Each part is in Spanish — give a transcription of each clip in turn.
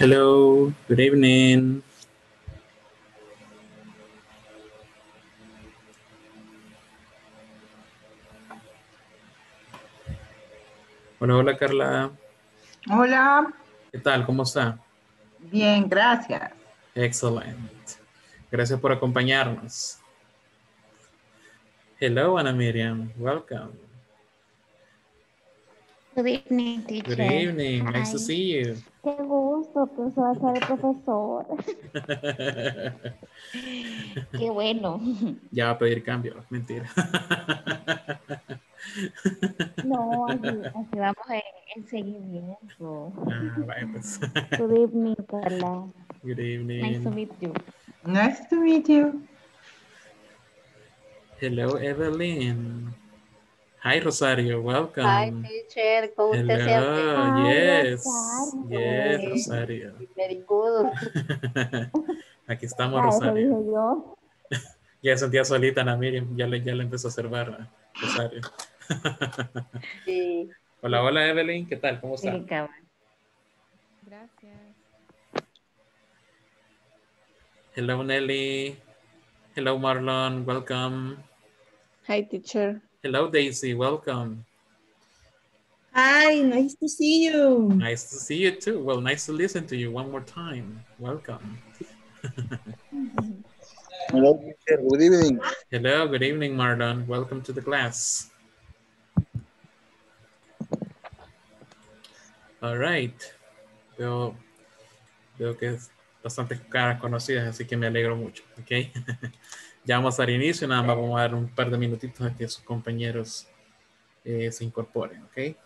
Hello, good evening. Hola, hola Carla. Hola. ¿Qué tal? ¿Cómo está? Bien, gracias. Excelente. Gracias por acompañarnos. Hello, Ana Miriam. Welcome. Good evening, teacher. Good evening. Hi. Nice to see you. Qué gusto que usted va a ser el profesor. Qué bueno. Ya va a pedir cambio. Mentira. No, así vamos en seguimiento. Right, pues. Good evening, Carla. Good evening. Nice to meet you. Nice to meet you. Hello, Evelyn. Hi, Rosario. Welcome. Hi, teacher. ¿Cómo usted se llama? Yes. Rosario. Yes, Rosario. Very good. Aquí estamos, Rosario. Ya sentía solita Ana Miriam. Ya le empezó a hacer barra, Rosario. Sí. Hola, hola, Evelyn. ¿Qué tal? ¿Cómo está? Gracias. Hello, Nelly. Hello, Marlon. Welcome. Hi, teacher. Hello, Daisy. Welcome. Hi. Nice to see you. Nice to see you, too. Well, nice to listen to you one more time. Welcome. Hello, teacher. Good evening. Hello. Good evening, Marlon. Welcome to the class. All right. Veo que bastantes caras conocidas, así que me alegro mucho, ¿ok? Ya vamos al inicio, nada más vamos a dar un par de minutitos a que sus compañeros se incorporen, ¿ok?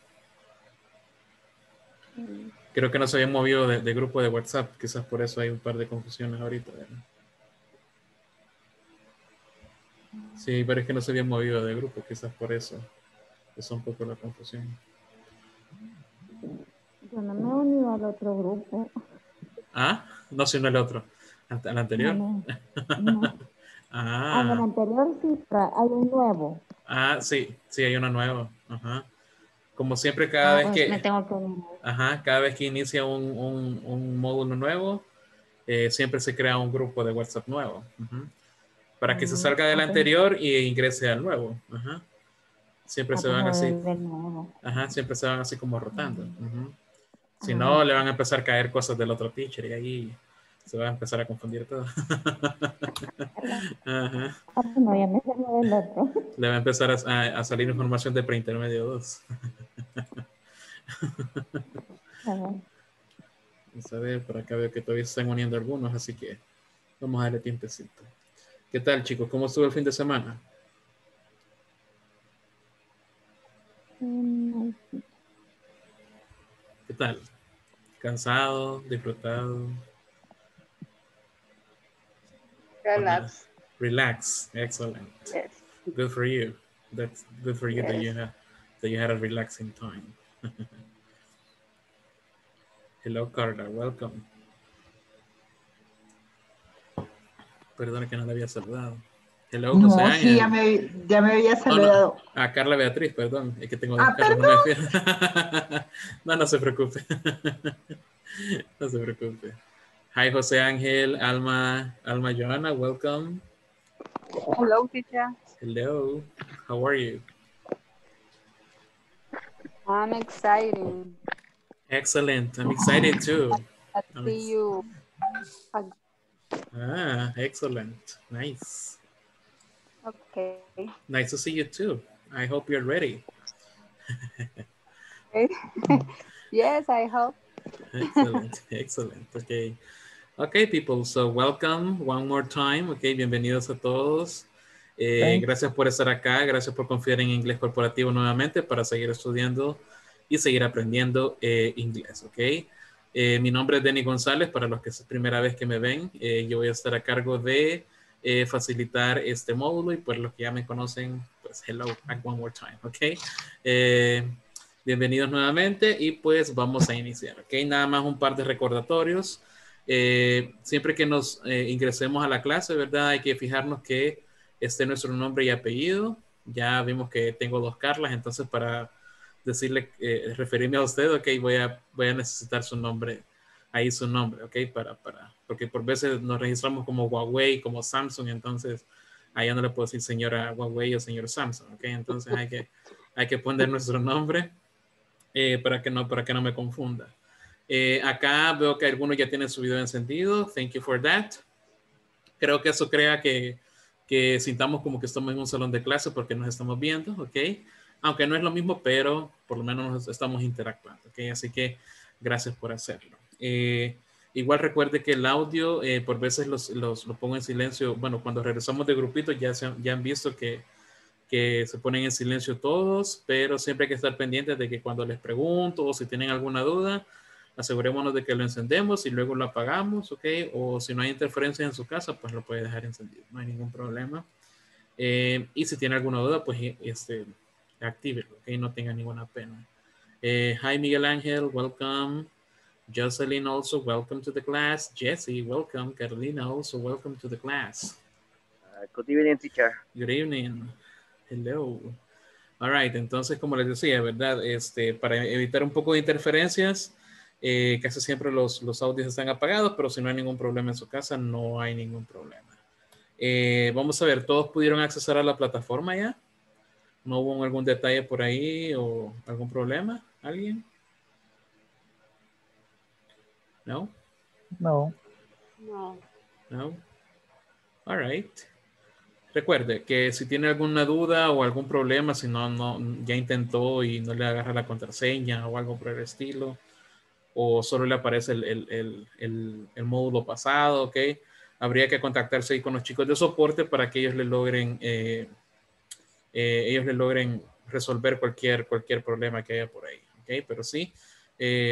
Creo que nos habían movido de grupo de WhatsApp, quizás por eso hay un par de confusiones ahorita, ¿verdad? Sí, pero es que no se habían movido de grupo, quizás por eso es un poco la confusión. Yo no me he unido al otro grupo. Ah, no, sino el otro. ¿Al anterior? No, no. Ah. En el anterior sí, hay un nuevo. Ah, sí, sí, hay uno nuevo. Ajá. Como siempre, cada vez que... Me tengo que... Ajá, cada vez que inicia un módulo nuevo, siempre se crea un grupo de WhatsApp nuevo. Uh-huh. Para que se salga del anterior e ingrese al nuevo. Ajá. Siempre se van así. Ajá, siempre se van así como rotando. Uh-huh. Si no, le van a empezar a caer cosas del otro teacher y ahí se va a empezar a confundir todo. Ajá. No, ya me salió del otro. Le va a empezar a salir información de preintermedio 2. Vamos a ver, por acá veo que todavía se están uniendo algunos, así que vamos a darle tiempecito. ¿Qué tal, chicos? ¿Cómo estuvo el fin de semana? ¿Qué tal? ¿Cansado? ¿Disfrutado? Relax. Relax. Excellent. Yes. Good for you. That's good for you, yes. that you had a relaxing time. Hello, Carla. Welcome. Perdona que no le había saludado. Hello, no, José Ángel. Sí, ya me había saludado. Oh, no. A Carla Beatriz, perdón. Es que tengo dos Carlos, perdón. No se preocupe. No se preocupe. Hi, José Ángel, Alma Johanna, welcome. Hello, teacher. Hello, how are you? I'm excited. Excellent, I'm excited too. I see you. Ah, excellent, nice. Okay. Nice to see you too. I hope you're ready. Yes, I hope. Excellent, excellent, okay. Ok, people, so welcome one more time. Ok, bienvenidos a todos. Gracias por estar acá. Gracias por confiar en Inglés Corporativo nuevamente para seguir estudiando y seguir aprendiendo inglés. Ok, mi nombre es Denny González. Para los que es la primera vez que me ven, yo voy a estar a cargo de facilitar este módulo y pues los que ya me conocen, pues hello, back one more time. Ok, bienvenidos nuevamente y pues vamos a iniciar. Ok, nada más un par de recordatorios. Siempre que nos ingresemos a la clase, ¿verdad? Hay que fijarnos que esté nuestro nombre y apellido. Ya vimos que tengo dos Carlas, entonces para decirle, referirme a usted, ok, voy a necesitar su nombre ahí su nombre, ¿ok? Porque por veces nos registramos como Huawei, como Samsung, entonces allá no le puedo decir señora Huawei o señor Samsung, ¿ok? Entonces hay que poner nuestro nombre para que no me confunda. Acá veo que algunos ya tienen su video encendido. Thank you for that. Creo que eso crea que sintamos como que estamos en un salón de clase porque nos estamos viendo, ¿ok? Aunque no es lo mismo, pero por lo menos nos estamos interactuando, ¿ok? Así que gracias por hacerlo. Igual recuerde que el audio, por veces los pongo en silencio. Bueno, cuando regresamos de grupito ya han visto que se ponen en silencio todos, pero siempre hay que estar pendientes de que cuando les pregunto o si tienen alguna duda, asegurémonos de que lo encendemos y luego lo apagamos, ¿ok? O si no hay interferencias en su casa, pues lo puede dejar encendido, no hay ningún problema. Y si tiene alguna duda, pues actívelo, ¿ok? No tenga ninguna pena. Hi, Miguel Ángel, welcome. Jocelyn, also welcome to the class. Jesse, welcome. Carolina, also welcome to the class. Good evening, teacher. Good evening. Hello. All right, entonces, como les decía, ¿verdad? Para evitar un poco de interferencias, casi siempre los audios están apagados, pero si no hay ningún problema en su casa, no hay ningún problema. Vamos a ver, ¿todos pudieron accesar a la plataforma ya? ¿No hubo algún detalle por ahí o algún problema? ¿Alguien? ¿No? No. No. No. All right. Recuerde que si tiene alguna duda o algún problema, si no ya intentó y no le agarra la contraseña o algo por el estilo, o solo le aparece el módulo pasado, ¿ok? Habría que contactarse ahí con los chicos de soporte para que ellos le logren resolver cualquier problema que haya por ahí, ¿ok? Pero sí,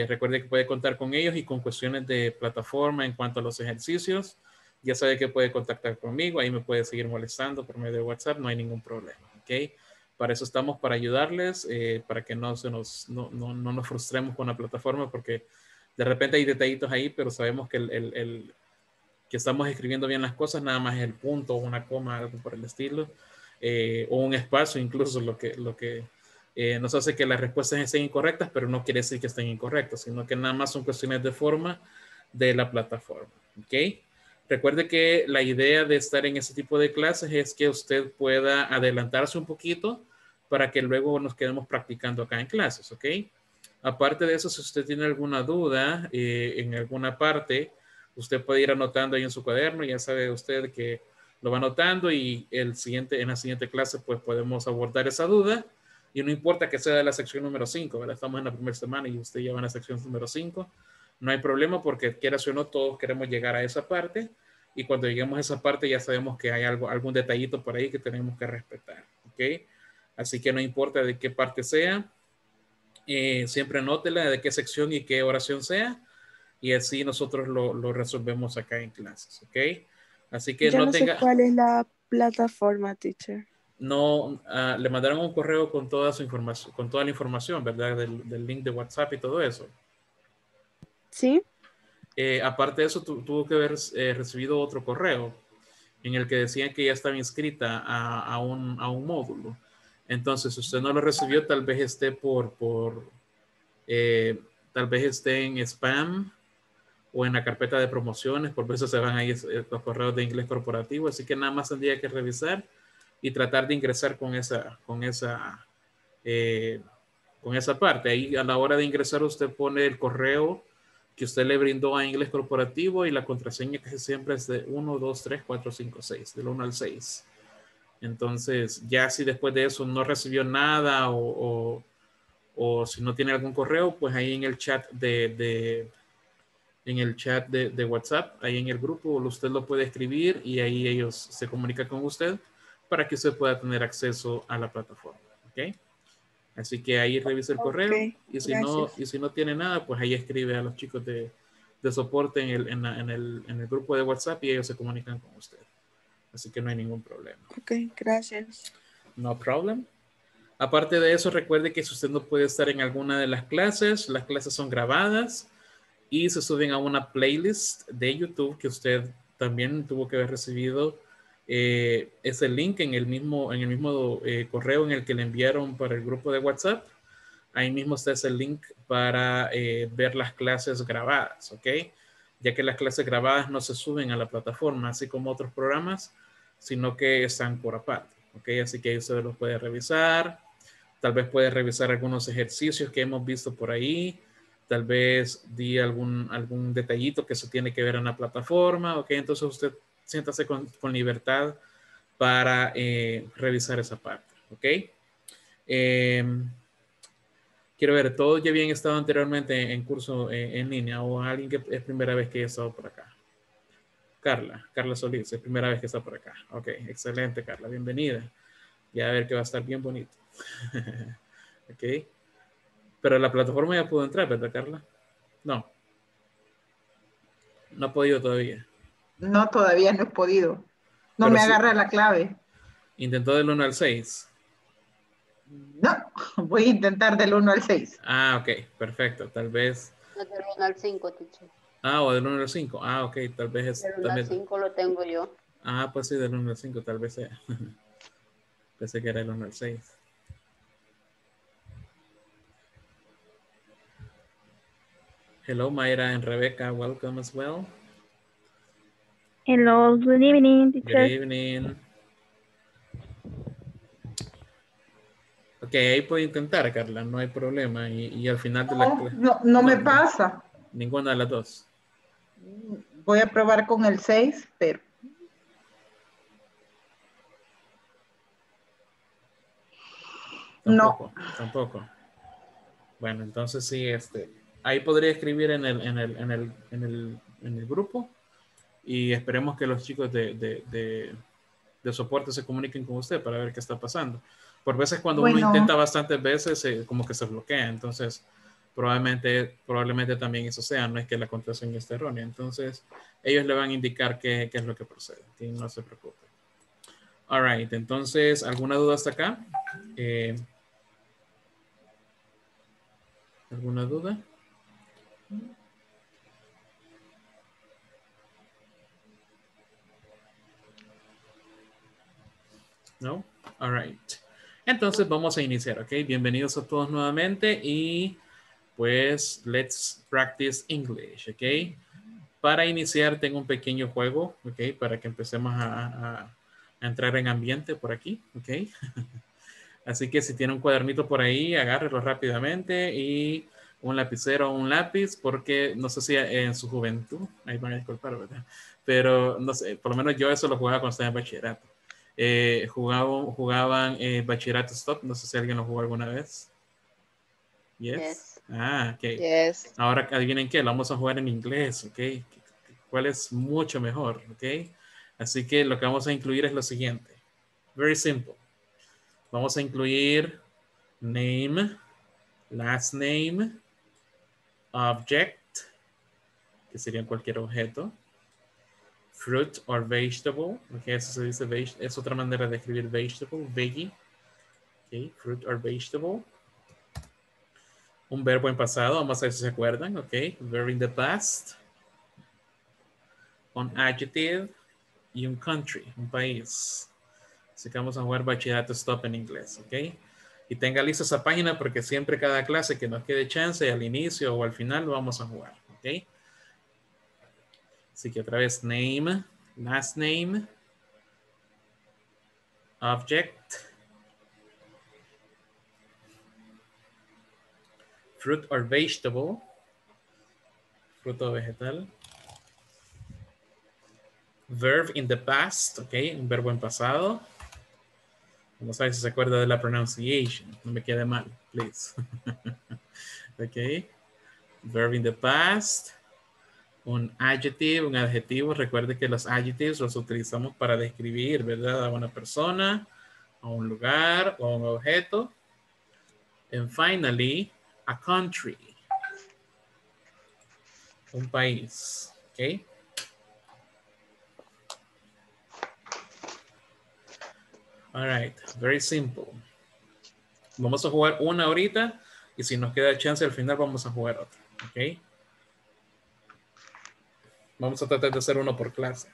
recuerde que puede contar con ellos y con cuestiones de plataforma en cuanto a los ejercicios. Ya sabe que puede contactar conmigo, ahí me puede seguir molestando por medio de WhatsApp, no hay ningún problema, ¿ok? Para eso estamos, para ayudarles, para que no nos frustremos con la plataforma, porque de repente hay detallitos ahí, pero sabemos que que estamos escribiendo bien las cosas, nada más el punto, una coma, algo por el estilo, o un espacio, incluso lo que nos hace que las respuestas estén incorrectas, pero no quiere decir que estén incorrectas, sino que nada más son cuestiones de forma de la plataforma, ¿ok? Recuerde que la idea de estar en este tipo de clases es que usted pueda adelantarse un poquito para que luego nos quedemos practicando acá en clases, ¿ok? Aparte de eso, si usted tiene alguna duda en alguna parte, usted puede ir anotando ahí en su cuaderno, ya sabe usted que lo va anotando y en la siguiente clase pues podemos abordar esa duda y no importa que sea de la sección número 5, ¿verdad? Estamos en la primera semana y usted ya va a la sección número 5. No hay problema porque quieras o no, todos queremos llegar a esa parte y cuando lleguemos a esa parte ya sabemos que hay algún detallito por ahí que tenemos que respetar, ¿ok? Así que no importa de qué parte sea, siempre anótela de qué sección y qué oración sea y así nosotros lo resolvemos acá en clases, ¿ok? Así que no sé cuál es la plataforma, teacher. No, le mandaron un correo con toda su información, con toda la información, ¿verdad? Del link de WhatsApp y todo eso. Sí. Aparte de eso, tuvo que haber recibido otro correo en el que decían que ya estaba inscrita a un módulo. Entonces, si usted no lo recibió, tal vez esté tal vez esté en spam o en la carpeta de promociones. Por eso se van ahí los correos de inglés corporativo. Así que nada más tendría que revisar y tratar de ingresar con esa parte. Ahí a la hora de ingresar usted pone el correo que usted le brindó a inglés corporativo y la contraseña que siempre es de 1, 2, 3, 4, 5, 6, del 1 al 6. Entonces, ya si después de eso no recibió nada o si no tiene algún correo, pues ahí en el chat de WhatsApp, ahí en el grupo, usted lo puede escribir y ahí ellos se comunican con usted para que usted pueda tener acceso a la plataforma, ¿ok? Así que ahí revisa el correo y si no tiene nada, pues ahí escribe a los chicos de soporte en el grupo de WhatsApp y ellos se comunican con usted. Así que no hay ningún problema. Ok, gracias. No problem. Aparte de eso, recuerde que si usted no puede estar en alguna de las clases son grabadas y se suben a una playlist de YouTube que usted también tuvo que haber recibido. Ese link en el mismo correo en el que le enviaron para el grupo de WhatsApp. Ahí mismo está ese link para ver las clases grabadas, ¿ok? Ya que las clases grabadas no se suben a la plataforma, así como otros programas, sino que están por aparte, ¿ok? Así que ahí usted los puede revisar. Tal vez puede revisar algunos ejercicios que hemos visto por ahí. Tal vez di algún detallito que se tiene que ver en la plataforma, ¿ok? Entonces usted siéntase con libertad para revisar esa parte, ¿ok? Quiero ver, ¿todos ya habían estado anteriormente en curso en línea o alguien que es primera vez que ha estado por acá? Carla Solís, es primera vez que está por acá. Ok, excelente, Carla, bienvenida. Ya a ver que va a estar bien bonito. Ok. Pero la plataforma ya pudo entrar, ¿verdad, Carla? No. No ha podido todavía. No, todavía no he podido. No, pero me agarra la clave. ¿Intentó del 1 al 6? No, voy a intentar del 1 al 6. Ah, ok, perfecto. Tal vez... No, del 1 al 5, teacher. Ah, o del 1 al 5. Ah, ok, tal vez es... Del 1 al 5 lo tengo yo. Ah, pues sí, del 1 al 5 tal vez sea. Pensé que era el 1 al 6. Hello, Mayra and Rebecca. Welcome as well. Hello, good evening, teacher. Good evening. Ok, ahí puede intentar, Carla, no hay problema. Y al final de la clase... No, me pasa. Ninguna de las dos. Voy a probar con el 6, pero... Tampoco, no. Tampoco. Bueno, entonces sí, ahí podría escribir en el grupo y esperemos que los chicos de soporte se comuniquen con usted para ver qué está pasando. Por veces cuando uno intenta bastantes veces como que se bloquea, entonces probablemente también eso sea, no es que la contraseña esté errónea. Entonces ellos le van a indicar qué es lo que procede, y no se preocupe. All right, entonces, ¿alguna duda hasta acá? ¿Alguna duda? No? All right. Entonces vamos a iniciar, ¿ok? Bienvenidos a todos nuevamente y pues let's practice English, ¿ok? Para iniciar tengo un pequeño juego, ¿ok? Para que empecemos a entrar en ambiente por aquí, ¿ok? Así que si tiene un cuadernito por ahí, agárrelo rápidamente y un lapicero o un lápiz, porque no sé si en su juventud, ahí van a disculpar, ¿verdad? Pero no sé, por lo menos yo eso lo jugaba cuando estaba en bachillerato. Jugaban Bachillerato Stop, no sé si alguien lo jugó alguna vez. Yes. Ah, ok. Yes. Ahora adivinen qué, lo vamos a jugar en inglés, ok. ¿Cuál es mucho mejor, ok? Así que lo que vamos a incluir es lo siguiente. Very simple. Vamos a incluir name, last name, object, que sería cualquier objeto. Fruit or vegetable, okay, eso se dice vegetable, es otra manera de escribir vegetable, veggie, okay, fruit or vegetable. Un verbo en pasado, vamos a ver si se acuerdan, ok, verb in the past. Un adjective y un country, un país. Así que vamos a jugar Bachillerato Stop en inglés, ok. Y tenga lista esa página porque siempre cada clase que nos quede chance al inicio o al final lo vamos a jugar, ok. Así que otra vez, name, last name, object, fruit or vegetable, fruto o vegetal, verb in the past, ok, un verbo en pasado. Vamos a ver si se acuerda de la pronunciation, no me quede mal, please. Ok, verb in the past. Un adjetivo, recuerde que los adjetivos los utilizamos para describir, ¿verdad? A una persona, a un lugar o a un objeto. And finally, a country. Un país, ¿ok? All right, very simple. Vamos a jugar una ahorita y si nos queda chance al final vamos a jugar otra, ¿ok? Vamos a tratar de hacer uno por clase.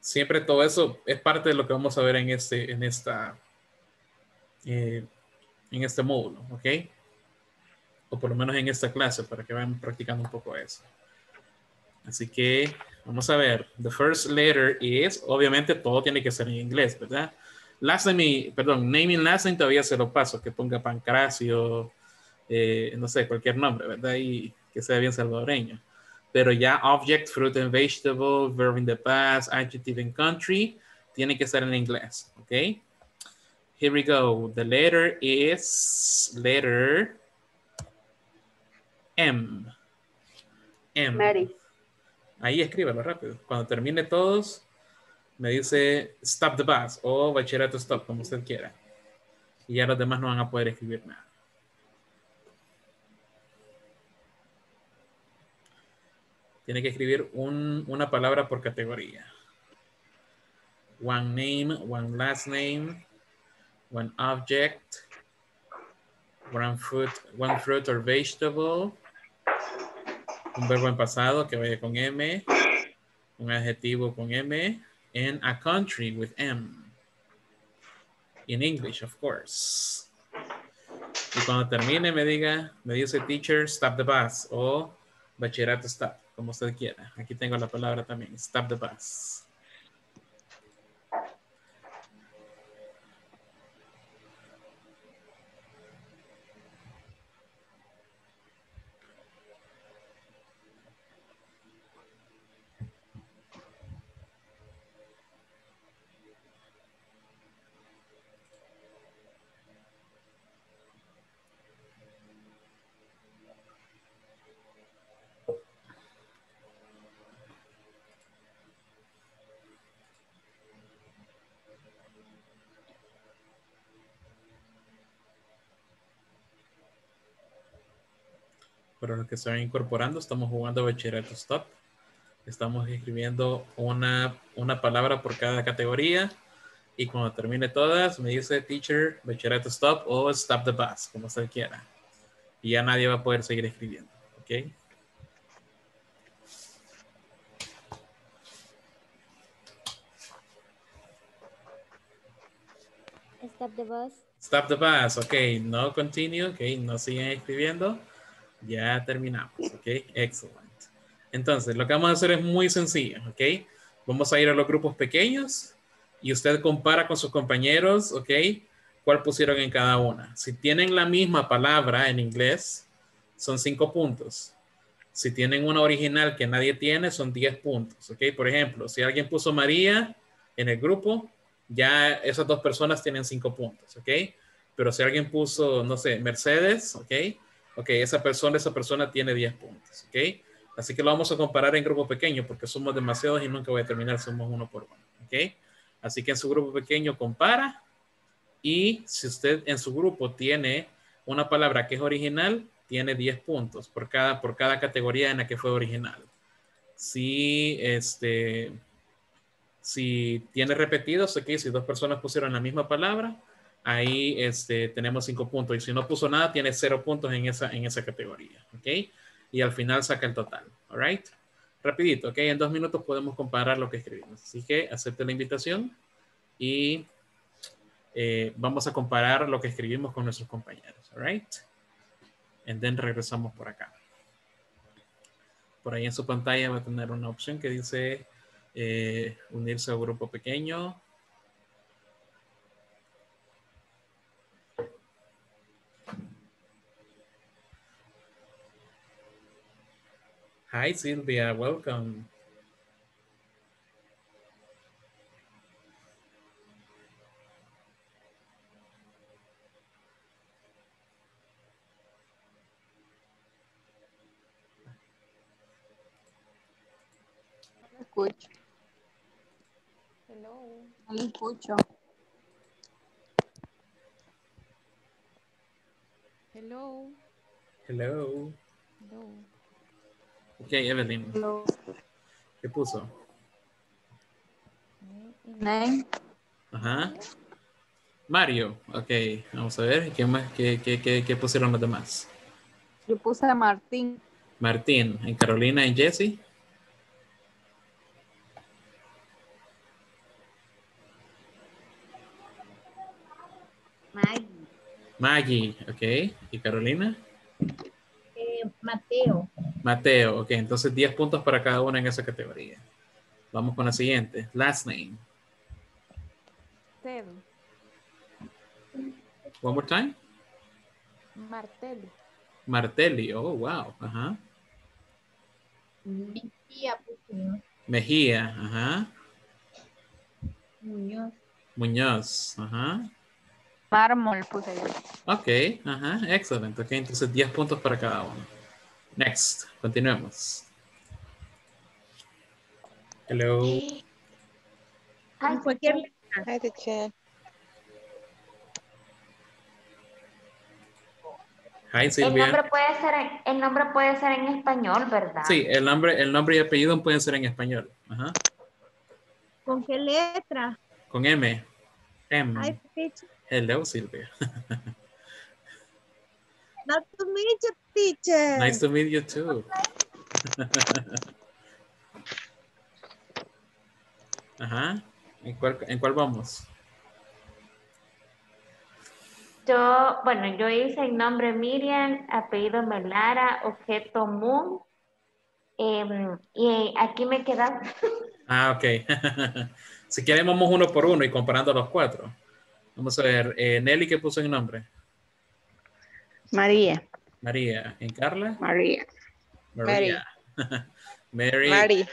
Siempre todo eso es parte de lo que vamos a ver en esta en este módulo, ¿ok? O por lo menos en esta clase, para que vayan practicando un poco eso. Así que vamos a ver. The first letter is, obviamente todo tiene que ser en inglés, ¿verdad? Last name, perdón, name and last name todavía se lo paso, que ponga Pancracio, no sé, cualquier nombre, ¿verdad? Y que sea bien salvadoreño. Pero ya object, fruit and vegetable, verb in the past, adjective and country, tiene que ser en inglés, ¿ok? Here we go. The letter is letter M. M. Mary. Ahí escríbalo rápido. Cuando termine todos, me dice stop the bus o bachillerato stop, como usted quiera. Y ya los demás no van a poder escribir nada. Tiene que escribir una palabra por categoría. One name, one last name, one object, one fruit or vegetable, un verbo en pasado que vaya con M, un adjetivo con M, and a country with M. In English, of course. Y cuando termine me dice teacher, stop the bus o bachillerato stop, como usted quiera. Aquí tengo la palabra también, stop the bus. Para los que se van incorporando, estamos jugando bachillerato stop. Estamos escribiendo una palabra por cada categoría. Y cuando termine todas, me dice teacher, bachillerato stop o stop the bus, como usted quiera. Y ya nadie va a poder seguir escribiendo. ¿Ok? Stop the bus. Stop the bus. Ok, no continue. Ok, no sigan escribiendo. Ya terminamos, ¿ok? Excelente. Entonces, lo que vamos a hacer es muy sencillo, ¿ok? Vamos a ir a los grupos pequeños y usted compara con sus compañeros, ¿ok? ¿Cuál pusieron en cada una? Si tienen la misma palabra en inglés, son 5 puntos. Si tienen una original que nadie tiene, son 10 puntos, ¿ok? Por ejemplo, si alguien puso María en el grupo, ya esas 2 personas tienen 5 puntos, ¿ok? Pero si alguien puso, no sé, Mercedes, ¿ok? Ok, esa persona tiene 10 puntos, ¿ok? Así que lo vamos a comparar en grupo pequeño porque somos demasiados y nunca voy a terminar, somos 1 por 1, ¿ok? Así que en su grupo pequeño compara y si usted en su grupo tiene una palabra que es original, tiene 10 puntos por cada categoría en la que fue original. Si tiene repetidos, aquí, si 2 personas pusieron la misma palabra, ahí tenemos 5 puntos. Y si no puso nada, tiene 0 puntos en esa categoría. ¿Ok? Y al final saca el total. All right? Rapidito. ¿Ok? En 2 minutos podemos comparar lo que escribimos. Así que acepte la invitación y vamos a comparar lo que escribimos con nuestros compañeros. All right? And then regresamos por acá. Por ahí en su pantalla va a tener una opción que dice unirse a un grupo pequeño. Hi, Silvia. Welcome. Escucho. Hello. No lo escucho. Hello. Hello. Hello. Ok, Evelyn. Hello. ¿Qué puso? Name. Ajá. Mario. Ok, vamos a ver. ¿Qué más? ¿Qué pusieron los demás? Yo puse a Martín. Martín. ¿En Carolina y Jesse? Maggie. Maggie, ok. ¿Y Carolina? Mateo. Mateo, ok. Entonces 10 puntos para cada una en esa categoría. Vamos con la siguiente. Last name. Martelo. One more time. Martelli. Martelli, oh wow. Ajá. Mejía. Mejía, ajá. Muñoz. Muñoz, ajá. Mármol puse yo. Ok, ajá, excelente. Ok, entonces 10 puntos para cada uno. Next, continuemos. Hello. Hi, cualquier letra. Hi, teacher. Hi, Silvia. El nombre puede ser en español, ¿verdad? Sí, el nombre y apellido pueden ser en español. Ajá. ¿Con qué letra? Con M. M. Hi, teacher. Hello, Silvia. Nice to meet you, teacher. Nice to meet you, too. Ajá. ¿En cuál vamos? Yo hice el nombre Miriam, apellido Melara, objeto Moon. Y aquí me queda. Ah, ok. Si quieren vamos uno por uno y comparando los cuatro. Vamos a ver, Nelly, ¿qué puso en nombre? María. María. ¿En Carla? María. María. Mary. Mary.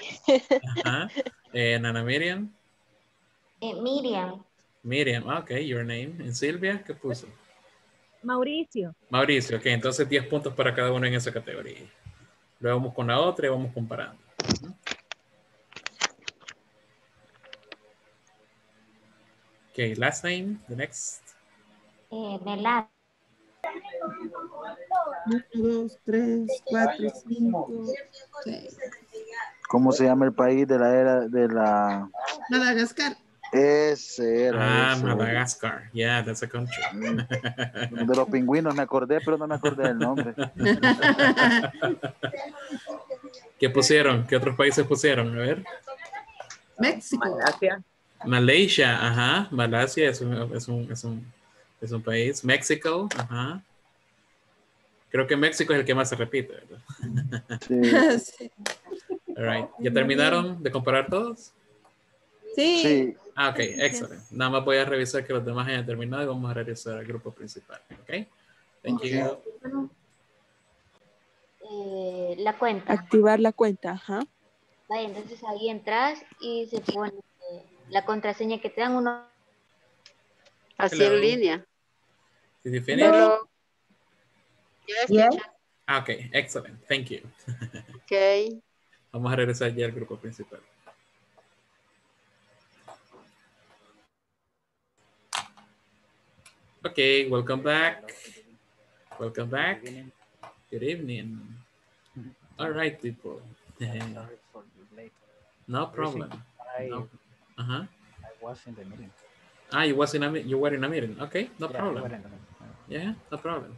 Ajá. Ana Miriam. Miriam. Miriam, ok, your name. ¿En Silvia? ¿Qué puso? Mauricio. Mauricio, ok, entonces 10 puntos para cada uno en esa categoría. Luego vamos con la otra y vamos comparando. Okay, last name, the next. Velar. 1, 2, 3, 4, 5, 6. ¿Cómo se llama el país de la era de la... Madagascar. Ese era. Ah, Madagascar. Yeah, that's a country. De los pingüinos me acordé, pero no me acordé del nombre. ¿Qué pusieron? ¿Qué otros países pusieron? A ver. México. Malasia. Malasia, ajá. Malasia es un país. México, ajá. Creo que México es el que más se repite, ¿verdad? Sí. All right. ¿Ya terminaron de comparar todos? Sí. Sí. Ah, ok, excelente. Nada más voy a revisar que los demás hayan terminado y vamos a regresar al grupo principal. Ok. Thank you. La cuenta. Activar la cuenta, ajá. Vale, entonces ahí entras y se pone la contraseña que te dan uno. Así en línea. ¿Did you finish? Yeah. Ah, ok, excelente. Thank you. Ok. Vamos a regresar ya al grupo principal. Okay, welcome back. Welcome back. Good evening. All right, people. Sorry for the late. No problem. I was in the meeting. Ah, you were in a meeting. Okay, no problem. Yeah, no problem.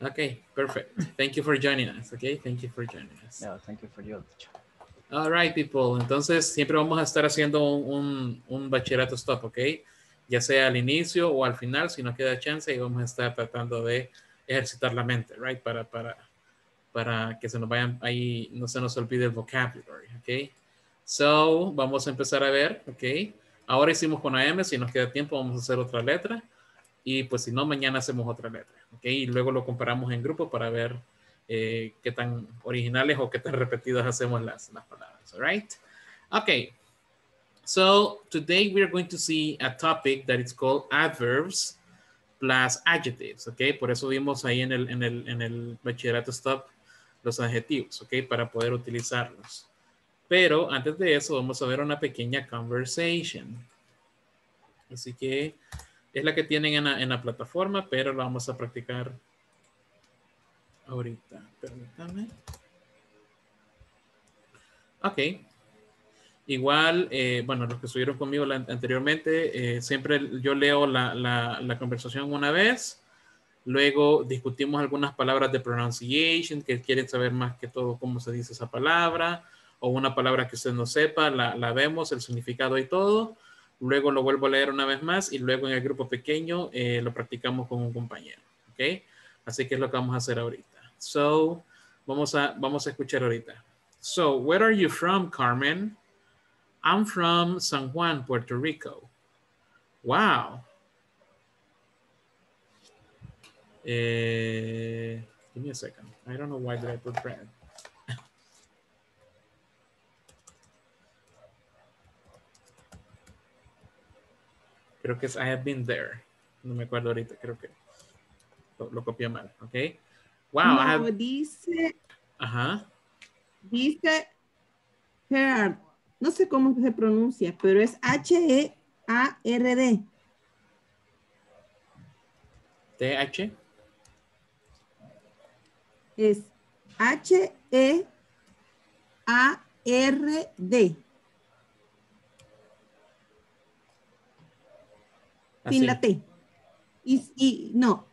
Okay, perfect. Thank you for joining us. Okay, thank you for joining us. No, thank you for your teacher. All right, people. Entonces, siempre vamos a estar haciendo un bachillerato stop, okay? Ya sea al inicio o al final, si nos queda chance, y vamos a estar tratando de ejercitar la mente, right? Para que se nos vayan ahí, no se nos olvide el vocabulary, ok? So, vamos a empezar a ver, ok? Ahora hicimos con AM, si nos queda tiempo vamos a hacer otra letra, y pues si no, mañana hacemos otra letra, ok? Y luego lo comparamos en grupo para ver qué tan originales o qué tan repetidas hacemos las palabras, all right? Ok. So today we are going to see a topic that is called adverbs plus adjectives, okay? Por eso vimos ahí en el bachillerato stop los adjetivos, okay? Para poder utilizarlos. Pero antes de eso vamos a ver una pequeña conversation. Así que es la que tienen en la plataforma, pero la vamos a practicar ahorita. Permítame. Okay. Igual, los que estuvieron conmigo anteriormente, siempre yo leo la conversación una vez, luego discutimos algunas palabras de pronunciation, que quieren saber más que todo cómo se dice esa palabra, o una palabra que usted no sepa, la vemos, el significado y todo. luego lo vuelvo a leer una vez más y luego en el grupo pequeño lo practicamos con un compañero, ¿ok? Así que es lo que vamos a hacer ahorita. So, vamos a escuchar ahorita. So, where are you from, Carmen? I'm from San Juan, Puerto Rico. Wow. Give me a second. I don't know why did I put red. Creo que es I have been there. No me acuerdo ahorita, creo que lo copié mal, ¿ok? Wow, no, I have... dice... Ajá. Dice Heard. No sé cómo se pronuncia, pero es H-E-A-R-D. ¿T-H? Es H-E-A-R-D. Sin la T. Y no.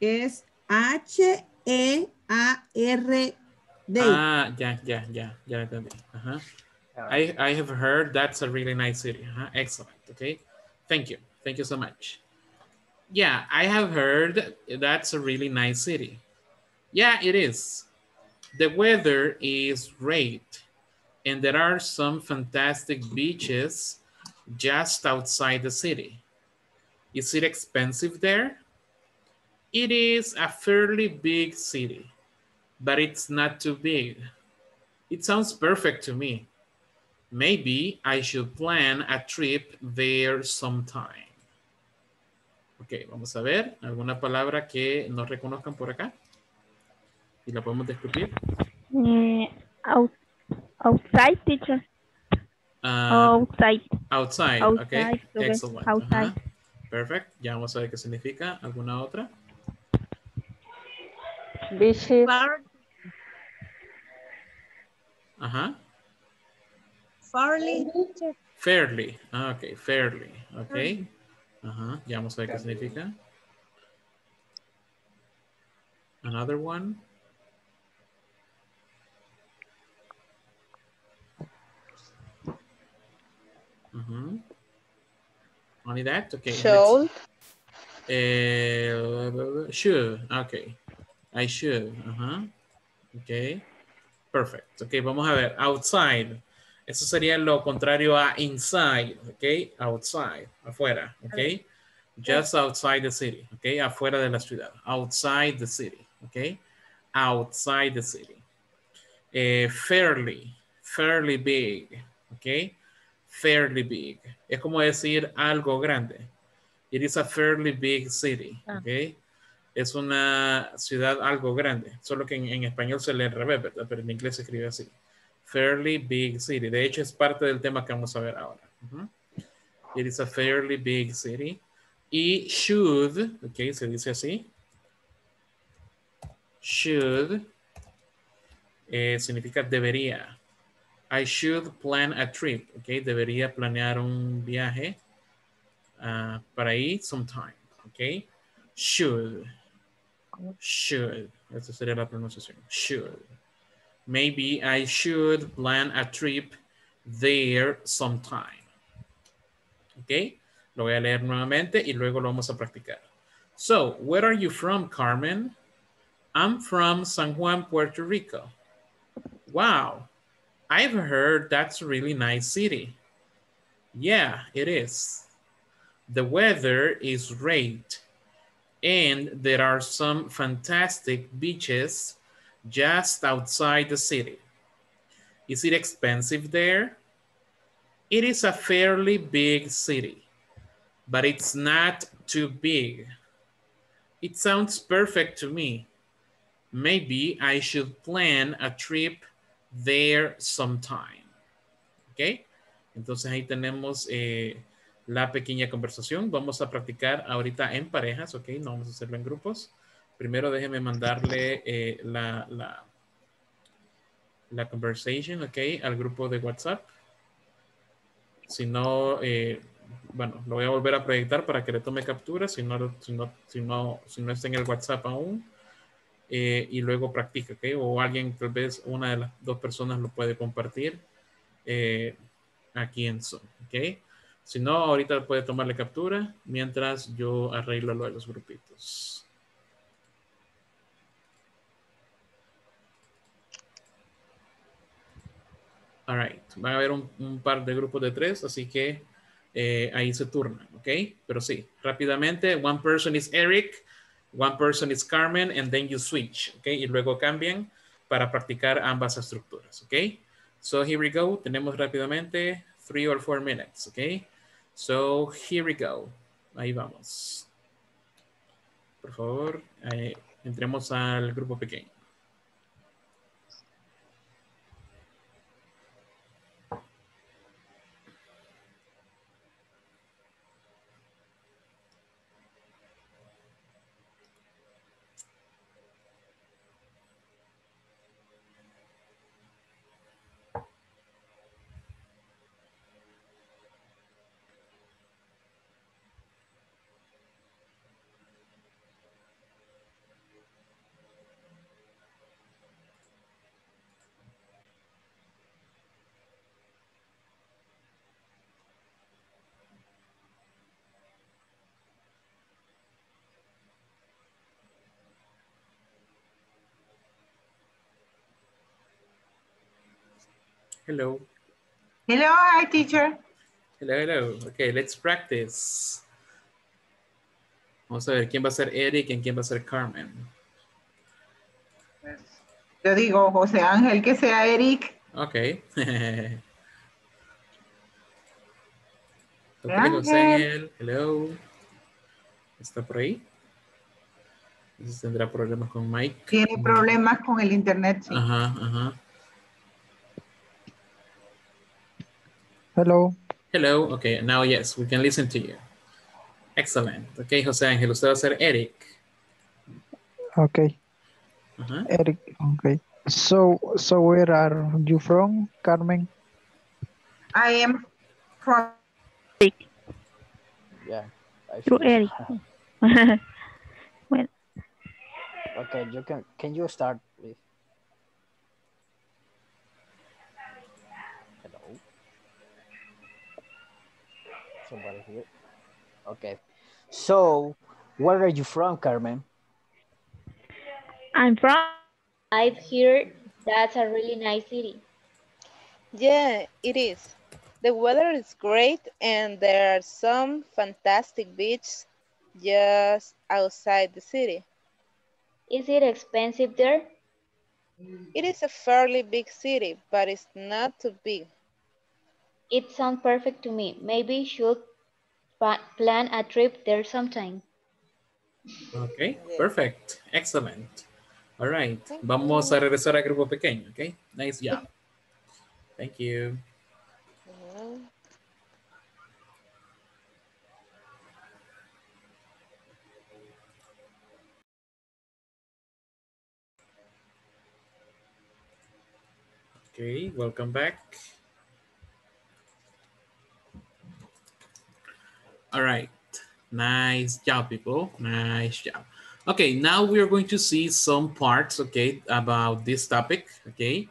Es H-E-A-R-D. Ah, ya entendí. Ajá. I have heard that's a really nice city. Uh-huh. Excellent. Okay. Thank you. Thank you so much. Yeah, I have heard that's a really nice city. Yeah, it is. The weather is great, and there are some fantastic beaches just outside the city. Is it expensive there? It is a fairly big city, but it's not too big. It sounds perfect to me. Maybe I should plan a trip there sometime. Ok, vamos a ver alguna palabra que no reconozcan por acá. ¿Y la podemos describir? Outside, teacher. Outside. Outside, ok. Excellent. Outside. Uh-huh. Perfect. Ya vamos a ver qué significa. ¿Alguna otra? Beaches. Ajá. Fairly. Fairly. Ah, ok. Fairly. Ok. Ajá. Ya vamos a ver qué significa. Another one. Uh-huh. Only that? Okay. Should. Should. Okay. I should. Uh-huh. Okay. Perfect. Okay, vamos a ver. Outside. Eso sería lo contrario a inside. Okay. Outside. Afuera. Okay. Just outside the city. Okay. Afuera de la ciudad. Outside the city. Okay. Outside the city. Fairly big. Okay. Fairly big. Es como decir algo grande. It is a fairly big city. Okay. Es una ciudad algo grande. Solo que en español se lee al revés, ¿verdad? Pero en inglés se escribe así. Fairly big city. De hecho, es parte del tema que vamos a ver ahora. Uh-huh. It is a fairly big city. Y should, ok, se dice así. Should significa debería. I should plan a trip. Okay, debería planear un viaje para ir sometime. Okay, should. Esa sería la pronunciación. Should. Maybe I should plan a trip there sometime. Okay, lo voy a leer nuevamente y luego lo vamos a practicar. So, where are you from, Carmen? I'm from San Juan, Puerto Rico. Wow. I've heard that's a really nice city. Yeah, it is. The weather is great, and there are some fantastic beaches just outside the city. Is it expensive there? It is a fairly big city, but it's not too big. It sounds perfect to me. Maybe I should plan a trip there sometime. Ok, entonces ahí tenemos la pequeña conversación. Vamos a practicar ahorita en parejas, ok, no vamos a hacerlo en grupos. Primero déjeme mandarle la conversation, ok, al grupo de WhatsApp. Si no, bueno, lo voy a volver a proyectar para que le tome captura si no está en el WhatsApp aún. Y luego practica, ¿ok? O alguien, tal vez una de las dos personas lo puede compartir aquí en Zoom, ¿ok? Si no, ahorita puede tomarle captura mientras yo arreglo lo de los grupitos. All right. Van a haber un par de grupos de tres, así que ahí se turnan, ¿ok? Pero sí, rápidamente, one person is Eric, one person is Carmen, and then you switch, ¿ok? Y luego cambian para practicar ambas estructuras, ¿ok? So here we go. Tenemos rápidamente 3 or 4 minutes, ¿ok? So here we go. Ahí vamos. Por favor, entremos al grupo pequeño. Hello. Hello, hi, teacher. Hello, hello. Okay, let's practice. Vamos a ver quién va a ser Eric y quién va a ser Carmen. Yo digo José Ángel, que sea Eric. Okay. José Ángel, hello. ¿Está por ahí? ¿Tendrá problemas con Mike? Tiene problemas con el internet, sí. Ajá, ajá. Hello. Hello. Okay, now yes, we can listen to you. Excellent. Okay, José Ángel, usted va a ser Eric. Okay. Uh-huh. Eric, okay. So where are you from, Carmen? I am from Eric. Yeah. To Eric. Well. Okay, you can you start, please? Somebody here. Okay. So, where are you from, Carmen? I've heard that's a really nice city. Yeah, it is. The weather is great and there are some fantastic beaches just outside the city. Is it expensive there? It is a fairly big city, but it's not too big. It sounds perfect to me. Maybe should plan a trip there sometime. Okay, perfect. Excellent. All right. Vamos a regresar al grupo pequeño, okay? Nice job. Thank you. Okay, welcome back. All right, nice job, people, nice job. Okay, now we're going to see some parts, okay, about this topic, okay?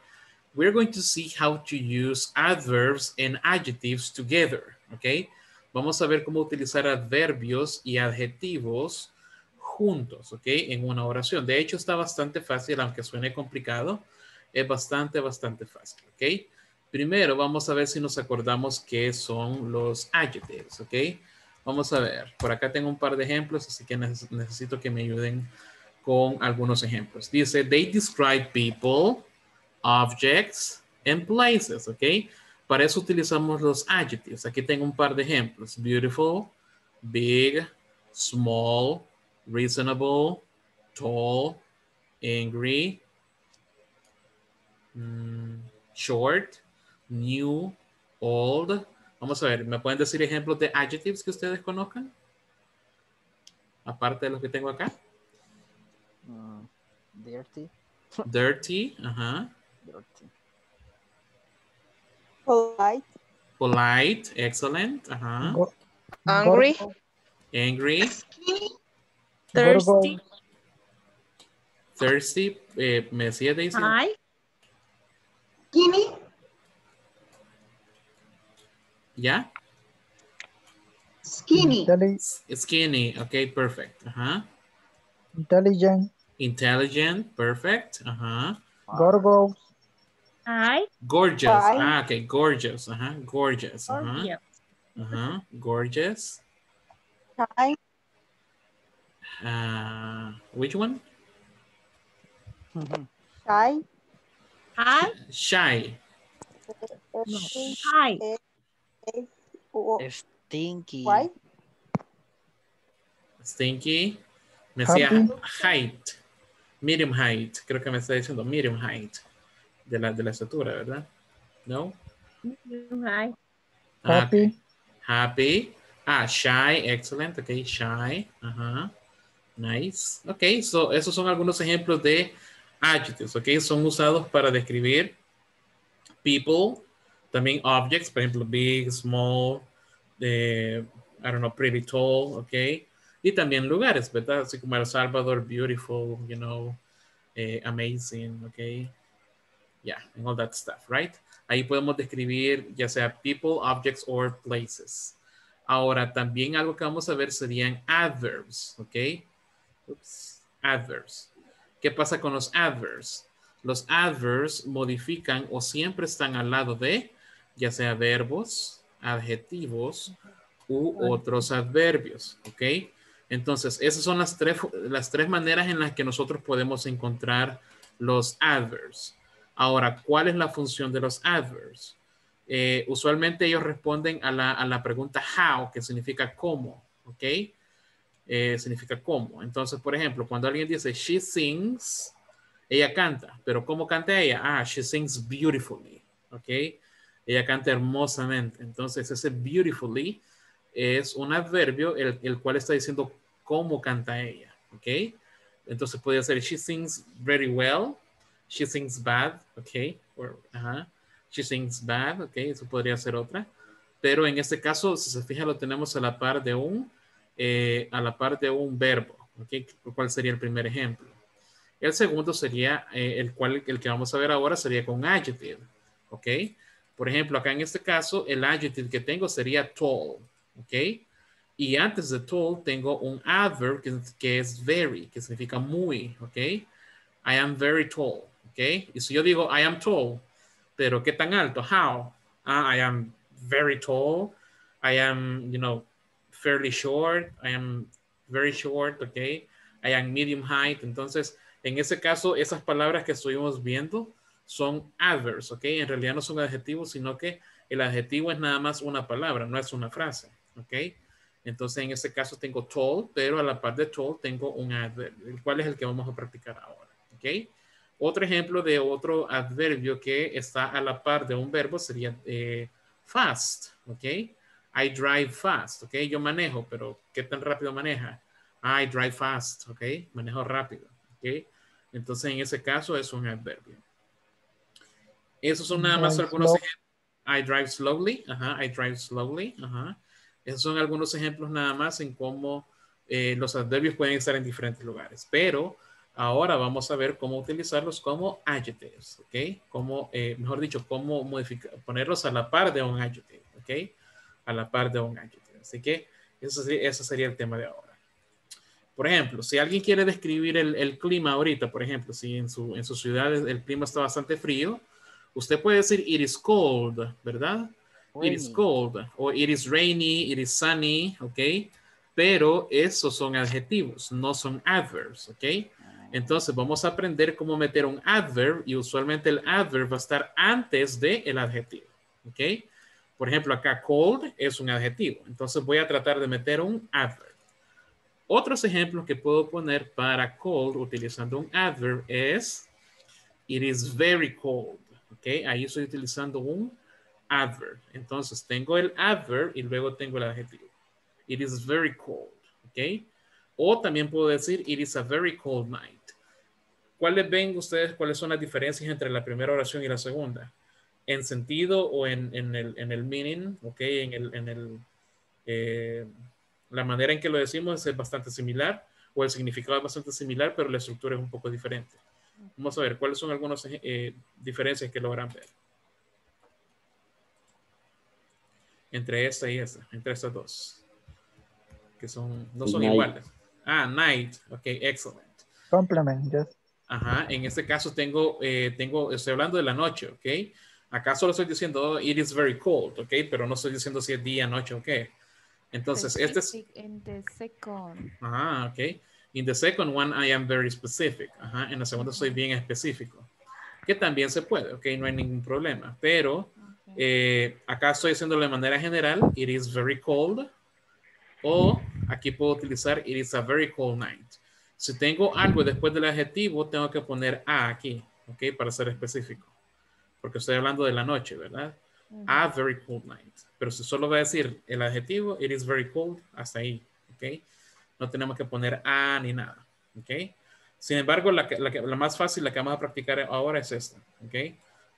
We're going to see how to use adverbs and adjectives together, okay? Vamos a ver cómo utilizar adverbios y adjetivos juntos, okay, en una oración. De hecho, está bastante fácil, aunque suene complicado, es bastante fácil, okay? Primero, vamos a ver si nos acordamos qué son los adjectives, okay? Vamos a ver, por acá tengo un par de ejemplos, así que necesito que me ayuden con algunos ejemplos. Dice, they describe people, objects, and places, ¿ok? Para eso utilizamos los adjetivos. Aquí tengo un par de ejemplos. Beautiful, big, small, reasonable, tall, angry, short, new, old. Vamos a ver, ¿me pueden decir ejemplos de adjectives que ustedes conozcan? Aparte de los que tengo acá. Dirty. Dirty, ajá. Dirty. Polite. Polite, excellent, ajá. Angry. Angry. Thirsty. Thirsty, me decía Daisy. Skinny. ¿Ya? Skinny. Skinny. Okay, perfect. Uh-huh. Intelligent. Intelligent. Perfect. Uh-huh. Gorgeous. I. Gorgeous. I. Ah, okay, gorgeous. Uh-huh. Gorgeous. Uh-huh. Uh-huh. Gorgeous. I. Which one? Mm-hmm. Shy. Hi. Shy. Shy. Stinky. Why? Stinky. Me decía height. Medium height. Creo que me está diciendo medium height. De la estatura, ¿verdad? No. Medium height. Happy. Okay. Happy. Ah, shy. Excellent. Okay, shy. Ajá. Nice. Ok, so esos son algunos ejemplos de adjetivos, ok. Son usados para describir people, también objects, por ejemplo, big, small, I don't know, pretty tall, ok. Y también lugares, ¿verdad? Así como El Salvador, beautiful, you know, amazing, ok. Yeah, and all that stuff, right? Ahí podemos describir ya sea people, objects, or places. Ahora, también algo que vamos a ver serían adverbs, ok. Oops. Adverbs. ¿Qué pasa con los adverbs? Los adverbs modifican o siempre están al lado de, ya sea verbos, adjetivos u otros adverbios, ¿ok? Entonces, esas son las tres maneras en las que nosotros podemos encontrar los adverbs. Ahora, ¿cuál es la función de los adverbs? Usualmente ellos responden a la pregunta how, que significa cómo, ¿ok? Significa cómo. Entonces, por ejemplo, cuando alguien dice she sings, ella canta. Pero ¿cómo canta ella? Ah, she sings beautifully. Ok. Ella canta hermosamente. Entonces, ese beautifully es un adverbio el cual está diciendo cómo canta ella. Ok. Entonces, podría ser she sings very well. She sings bad. Ok. Or, uh-huh. She sings bad. Ok. Eso podría ser otra. Pero en este caso, si se fija, lo tenemos a la par de un verbo, ¿ok? ¿Cuál sería el primer ejemplo? El segundo sería, el que vamos a ver ahora sería con adjective, ¿ok? Por ejemplo, acá en este caso, el adjective que tengo sería tall, ¿ok? Y antes de tall tengo un adverb que es very, que significa muy, ¿ok? I am very tall, ¿ok? Y si yo digo I am tall, pero ¿qué tan alto? How? I am very tall, I am, you know, fairly short, I am very short, ok, I am medium height. Entonces, en ese caso, esas palabras que estuvimos viendo son adverbs, ok, en realidad no son adjetivos, sino que el adjetivo es nada más una palabra, no es una frase, ok. Entonces, en ese caso tengo tall, pero a la par de tall tengo un adverbio, el cual es el que vamos a practicar ahora, ok. Otro ejemplo de otro adverbio que está a la par de un verbo sería fast, ok. I drive fast, ok, yo manejo, pero ¿qué tan rápido maneja? I drive fast, ok, manejo rápido, ok. Entonces, en ese caso es un adverbio. Esos son nada más algunos ejemplos. I drive slowly, ajá, I drive slowly, ajá. Esos son algunos ejemplos nada más en cómo los adverbios pueden estar en diferentes lugares. Pero ahora vamos a ver cómo utilizarlos como adjectives, ok. Como, mejor dicho, cómo modificar, ponerlos a la par de un adjetivo, ok. A la par de un adjetivo. Así que eso sería el tema de ahora. Por ejemplo, si alguien quiere describir el clima ahorita, por ejemplo, si en su ciudad el clima está bastante frío, usted puede decir it is cold, ¿verdad? Rainy. It is cold, o it is rainy, it is sunny, ¿ok? Pero esos son adjetivos, no son adverbs, ¿ok? Entonces vamos a aprender cómo meter un adverb y usualmente el adverb va a estar antes del adjetivo, ¿ok? Por ejemplo, acá cold es un adjetivo. Entonces voy a tratar de meter un adverb. Otros ejemplos que puedo poner para cold utilizando un adverb es it is very cold. ¿Okay? Ahí estoy utilizando un adverb. Entonces tengo el adverb y luego tengo el adjetivo. It is very cold. ¿Okay? O también puedo decir it is a very cold night. ¿Cuáles ven ustedes? ¿Cuáles son las diferencias entre la primera oración y la segunda? En sentido o en el meaning, ok, la manera en que lo decimos es bastante similar o el significado es bastante similar, pero la estructura es un poco diferente. Vamos a ver cuáles son algunas diferencias que logran ver entre esta y esta, entre estas dos. que son, no son iguales. Ah, night. Ok, excellent. Complement, yes. Ajá, en este caso tengo, estoy hablando de la noche, ok. Acá solo estoy diciendo, oh, it is very cold, ok, pero no estoy diciendo si es día, noche, ok. Entonces, specific este es... In the second. Ajá, ok. In the second one, I am very specific. Ajá, en la segunda soy bien específico. Que también se puede, ok, no hay ningún problema. Pero okay, acá estoy haciéndolo de manera general, it is very cold. O aquí puedo utilizar, it is a very cold night. Si tengo algo después del adjetivo, tengo que poner a aquí, ok, para ser específico. Porque estoy hablando de la noche, ¿verdad? Uh-huh. A very cold night. Pero si solo va a decir el adjetivo, it is very cold, hasta ahí, ok. No tenemos que poner a ni nada, ok. Sin embargo, la más fácil, la que vamos a practicar ahora es esta, ok.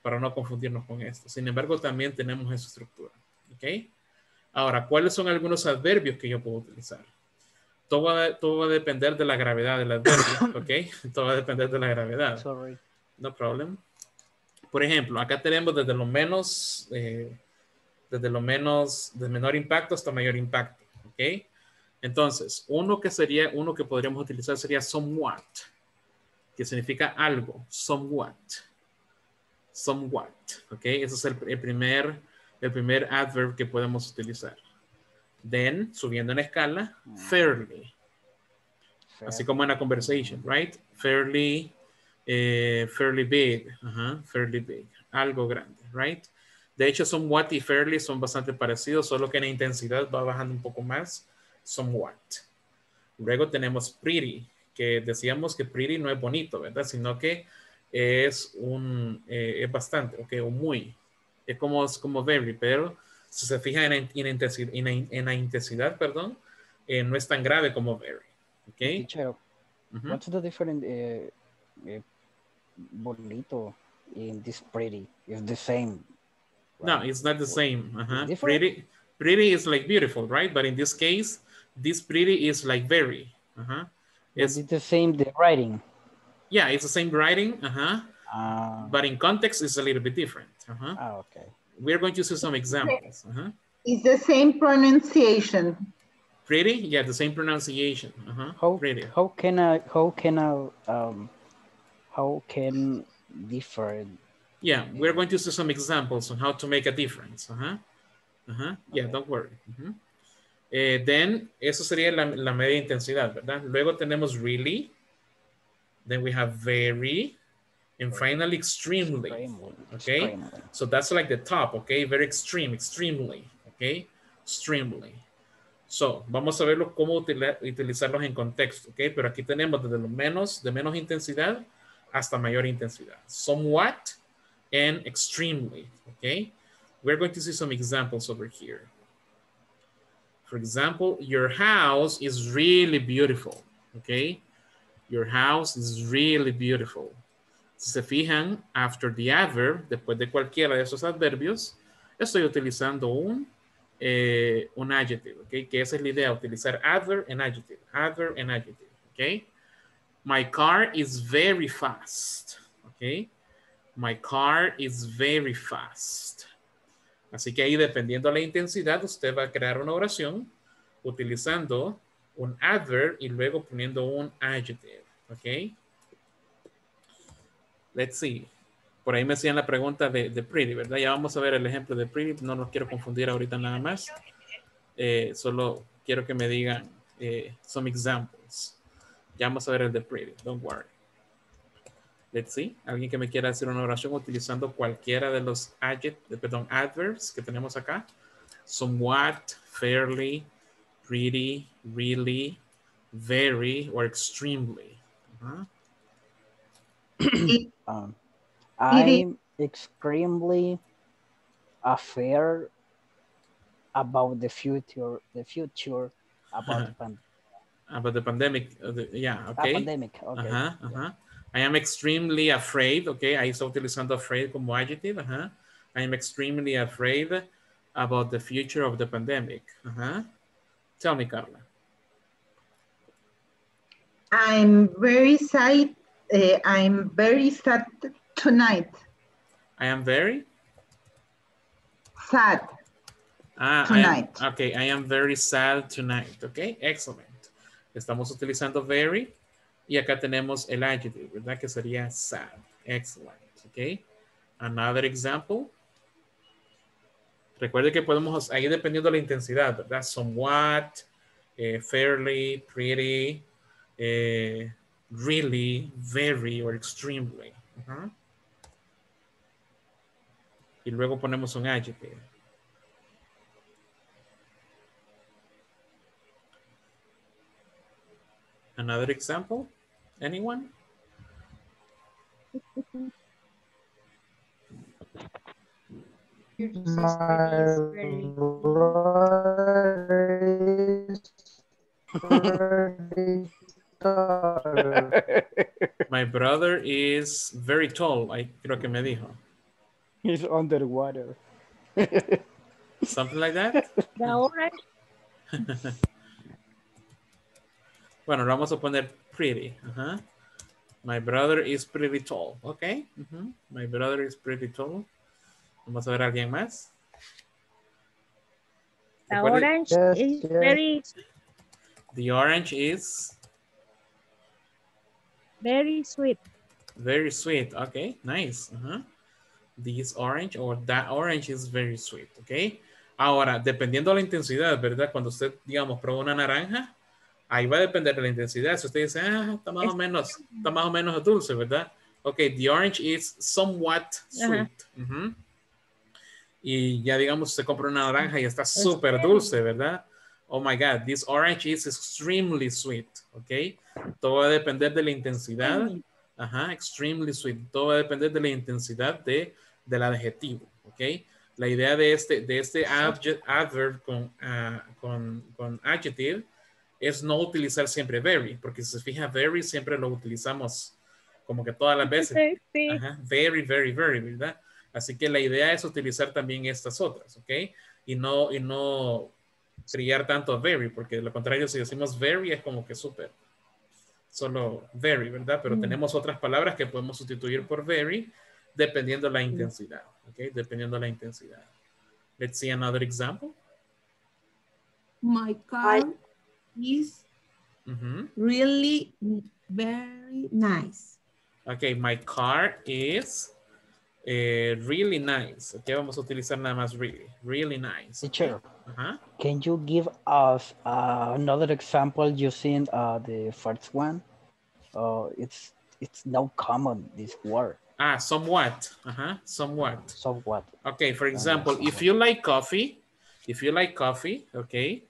Para no confundirnos con esto. Sin embargo, también tenemos esa estructura, ok. Ahora, ¿cuáles son algunos adverbios que yo puedo utilizar? Todo va a depender de la gravedad del adverbio, ¿ok? Todo va a depender de la gravedad. Sorry. No problem. Por ejemplo, acá tenemos desde lo menos, de menor impacto hasta mayor impacto, ¿ok? Entonces, uno que podríamos utilizar sería somewhat, que significa algo, somewhat. Somewhat, ¿ok? Ese es el primer adverb que podemos utilizar. Then, subiendo en escala, fairly. Así como en la conversation, right? Fairly, fairly big. Uh-huh. Fairly big. Algo grande, right? De hecho, somewhat y fairly son bastante parecidos, solo que en la intensidad va bajando un poco más. Somewhat. Luego tenemos pretty, que decíamos que pretty no es bonito, ¿verdad? Sino que es es bastante, ok, o muy. Es como very, pero si se fijan en la intensidad, perdón, no es tan grave como very. Okay. Teacher, uh-huh. What's the difference bonito in this pretty? It's the same. Right? No, it's not the same. Uh-huh. Pretty is like beautiful, right? But in this case, this pretty is like very. Uh-huh. Is it the same the writing? Yeah, it's the same writing. Uh-huh. But in context, it's a little bit different. Uh-huh. Oh, okay. We're going to see some examples. Uh-huh. It's the same pronunciation. Pretty? Yeah, the same pronunciation. Uh-huh. How can differ? Yeah, we're going to see some examples on how to make a difference. Uh-huh. Uh-huh. Yeah, okay. Don't worry. Uh-huh. Then, eso sería la media intensidad, ¿verdad? Luego tenemos really. Then we have very. And finally, extremely, okay? So that's like the top, okay? Very extreme, extremely, okay? Extremely. So, vamos a verlo cómo utilizarlos en contexto, okay? Pero aquí tenemos desde lo menos, de menos intensidad hasta mayor intensidad. Somewhat and extremely, okay? We're going to see some examples over here. For example, your house is really beautiful, okay? Your house is really beautiful. Si se fijan, after the adverb, después de cualquiera de esos adverbios, estoy utilizando un adjetivo, ¿ok? Que esa es la idea, utilizar adverb and adjective, ¿ok? My car is very fast, ¿ok? My car is very fast. Así que ahí, dependiendo de la intensidad, usted va a crear una oración utilizando un adverb y luego poniendo un adjetivo, ¿ok? Let's see. Por ahí me hacían la pregunta de pretty, ¿verdad? Ya vamos a ver el ejemplo de pretty. No los quiero confundir ahorita nada más. Solo quiero que me digan some examples. Ya vamos a ver el de pretty. Don't worry. Let's see. ¿Alguien que me quiera hacer una oración utilizando cualquiera de los adverbs que tenemos acá? Somewhat, fairly, pretty, really, very, or extremely. Uh-huh. I'm extremely afraid about the future about the pandemic. Yeah, okay. Pandemic, okay. Uh-huh, uh-huh. I am extremely afraid. Okay, ahí está utilizando afraid como adjetivo. Uh-huh. I am extremely afraid about the future of the pandemic. Uh-huh. Tell me, Carla. I'm very sad tonight. I am very sad. Tonight. I am very sad tonight. Ok, excellent. Estamos utilizando very y acá tenemos el adjetivo, ¿verdad? Que sería sad. Excellent. Ok. Another example. Recuerde que podemos, ahí dependiendo de la intensidad, ¿verdad? Somewhat, fairly, pretty, really, very or extremely. Uh-huh. Y luego ponemos un adjetivo. Another example? Anyone? My brother is very tall. I creo que me dijo. He's underwater. Something like that? No, right? Bueno, lo vamos a poner pretty. Uh-huh. My brother is pretty tall. Ok. Uh-huh. My brother is pretty tall. Vamos a ver a alguien más. The orange is very... The orange is... Very sweet. Very sweet. Ok. Nice. Uh-huh. This orange or that orange is very sweet. Ok. Ahora, dependiendo de la intensidad, ¿verdad? Cuando usted, digamos, prueba una naranja, ahí va a depender de la intensidad. Si usted dice, ah, está más o menos dulce, ¿verdad? Ok, the orange is somewhat sweet. Uh-huh. Y ya digamos, se compra una naranja y está súper dulce, ¿verdad? Oh my God, this orange is extremely sweet. Ok, todo va a depender de la intensidad. Ajá, extremely sweet. Todo va a depender de la intensidad del adjetivo. Ok, la idea de este adverb con adjective es no utilizar siempre very, porque si se fija very siempre lo utilizamos como que todas las veces. Sí. Ajá. Very, very, very, ¿verdad? Así que la idea es utilizar también estas otras, ¿ok? Y no trillar tanto very, porque de lo contrario si decimos very es como que súper. Solo very, ¿verdad? Pero tenemos otras palabras que podemos sustituir por very dependiendo la intensidad, ¿ok? Dependiendo la intensidad. Let's see another example. My car is really very nice. Ok, my car is really nice. Ok, vamos a utilizar nada más really. Really nice. Teacher, can you give us another example using the first one? It's not common, this word. Ah, somewhat. Somewhat. Somewhat. Ok, for example, if you like coffee, okay,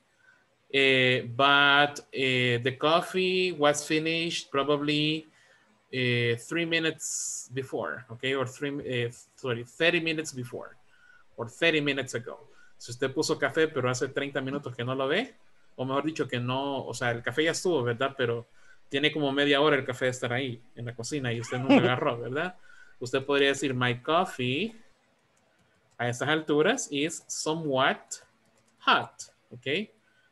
but the coffee was finished probably 3 minutes before, okay, or 30 minutes before, or 30 minutes ago. Si usted puso café, pero hace 30 minutos que no lo ve, o mejor dicho que no, o sea, el café ya estuvo, ¿verdad? Pero tiene como media hora el café de estar ahí, en la cocina, y usted no lo agarró, ¿verdad? Usted podría decir, my coffee, a estas alturas, is somewhat hot, okay.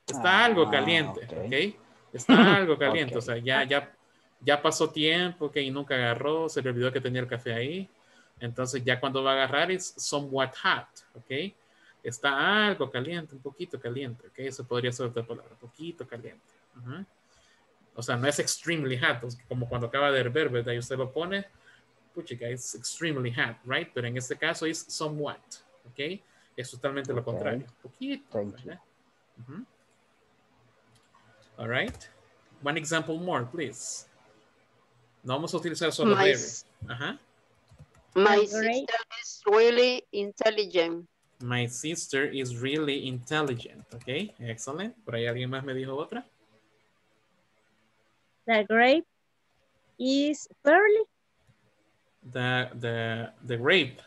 Está algo caliente, okay. Está algo caliente, okay. O sea, ya pasó tiempo, okay, y nunca agarró, se le olvidó que tenía el café ahí. Entonces ya cuando va a agarrar es somewhat hot, ok. Está algo caliente, un poquito caliente, ok. Eso podría ser otra palabra, poquito caliente. O sea, no es extremely hot, como cuando acaba de hervir, ¿verdad? Y usted lo pone, puchica, es extremely hot, right? Pero en este caso es somewhat, ok. Es totalmente lo contrario, poquito, ¿verdad? All right. One example more, please. No vamos a utilizar solo very. My sister is really intelligent. My sister is really intelligent. Ok, excellent. Por ahí alguien más me dijo otra. The grape is fairly. The grape.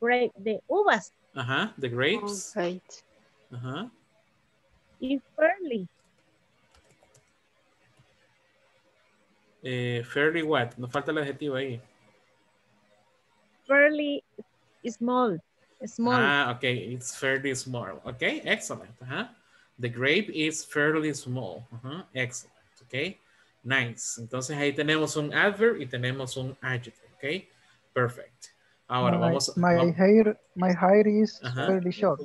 Grape, de uvas. The grapes. Right. Is fairly. Fairly what? Nos falta el adjetivo ahí. Fairly small. Ah, okay. It's fairly small. Okay, excellent. The grape is fairly small. Excellent. Okay, nice. Entonces ahí tenemos un adverb y tenemos un adjective. Okay, perfect. Ahora vamos. My hair is pretty short.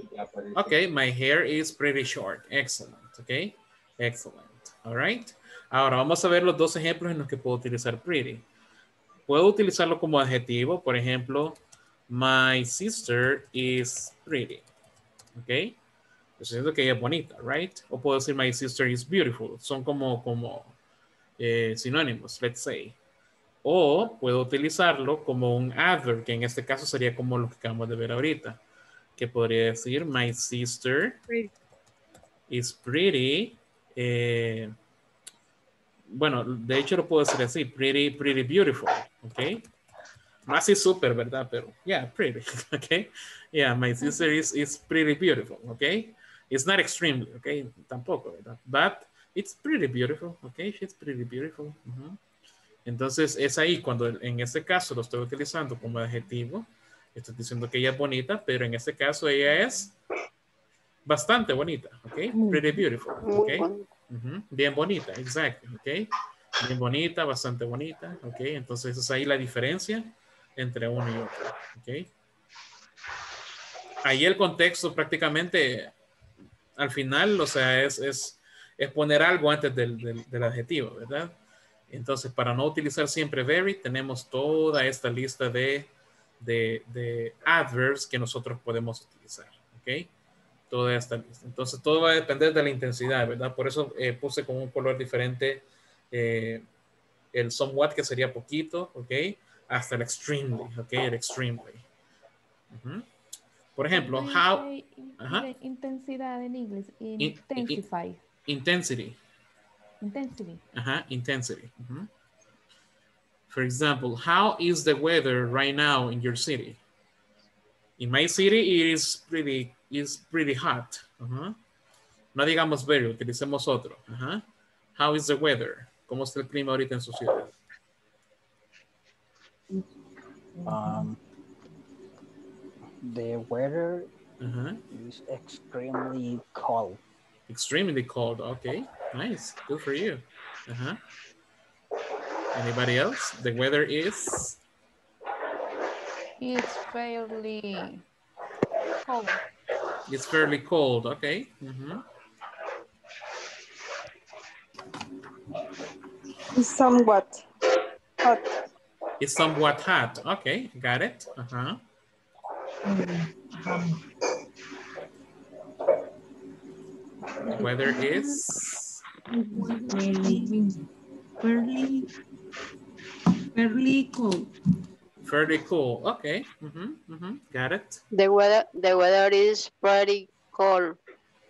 Okay, my hair is pretty short. Excellent. Okay, excellent. All right. Ahora vamos a ver los dos ejemplos en los que puedo utilizar pretty. Puedo utilizarlo como adjetivo, por ejemplo, my sister is pretty. Okay. Yo siento que ella es bonita, right? O puedo decir my sister is beautiful. Son como sinónimos, let's say. O puedo utilizarlo como un adverb, que en este caso sería como lo que acabamos de ver ahorita. Que podría decir my sister is pretty. Bueno, de hecho lo puedo decir así, pretty beautiful, ¿ok? No así súper, ¿verdad? Pero, yeah, pretty, ¿ok? Yeah, my sister is pretty beautiful, ¿ok? It's not extremely, ¿ok? Tampoco, ¿verdad? But it's pretty beautiful, ¿ok? She's pretty beautiful. Uh-huh. Entonces, es ahí cuando en este caso lo estoy utilizando como adjetivo. Estoy diciendo que ella es bonita, pero en este caso ella es bastante bonita, ¿ok? Pretty beautiful, ¿ok? Uh-huh. Bien bonita, exacto, ¿ok? Bien bonita, bastante bonita, ¿ok? Entonces, es ahí la diferencia entre uno y otro, ¿ok? Ahí el contexto prácticamente, al final, o sea, es poner algo antes del adjetivo, ¿verdad? Entonces, para no utilizar siempre very, tenemos toda esta lista de adverbs que nosotros podemos utilizar, ¿ok? Toda esta lista. Entonces, todo va a depender de la intensidad, ¿verdad? Por eso puse con un color diferente el somewhat, que sería poquito, ¿ok? Hasta el extremely, ¿ok? El extremely. Uh-huh. Por ejemplo, how... Uh-huh. Intensidad en inglés. Intensify. Intensity. Intensity. Uh-huh. Intensity. Uh-huh. For example, how is the weather right now in your city? In my city, it is pretty hot. Uh-huh. No digamos very, utilicemos otro. Uh-huh. How is the weather? ¿Cómo está el clima ahorita en su ciudad? The weather is extremely cold. Extremely cold. Okay, nice. Good for you. Uh-huh. Anybody else? The weather is? It's fairly cold. It's fairly cold. Okay. Mm-hmm. It's somewhat hot. It's somewhat hot. Okay, got it. Uh-huh. Weather is fairly cool. Fairly cool. Okay. Mm-hmm, mm-hmm. Got it. The weather is pretty cold.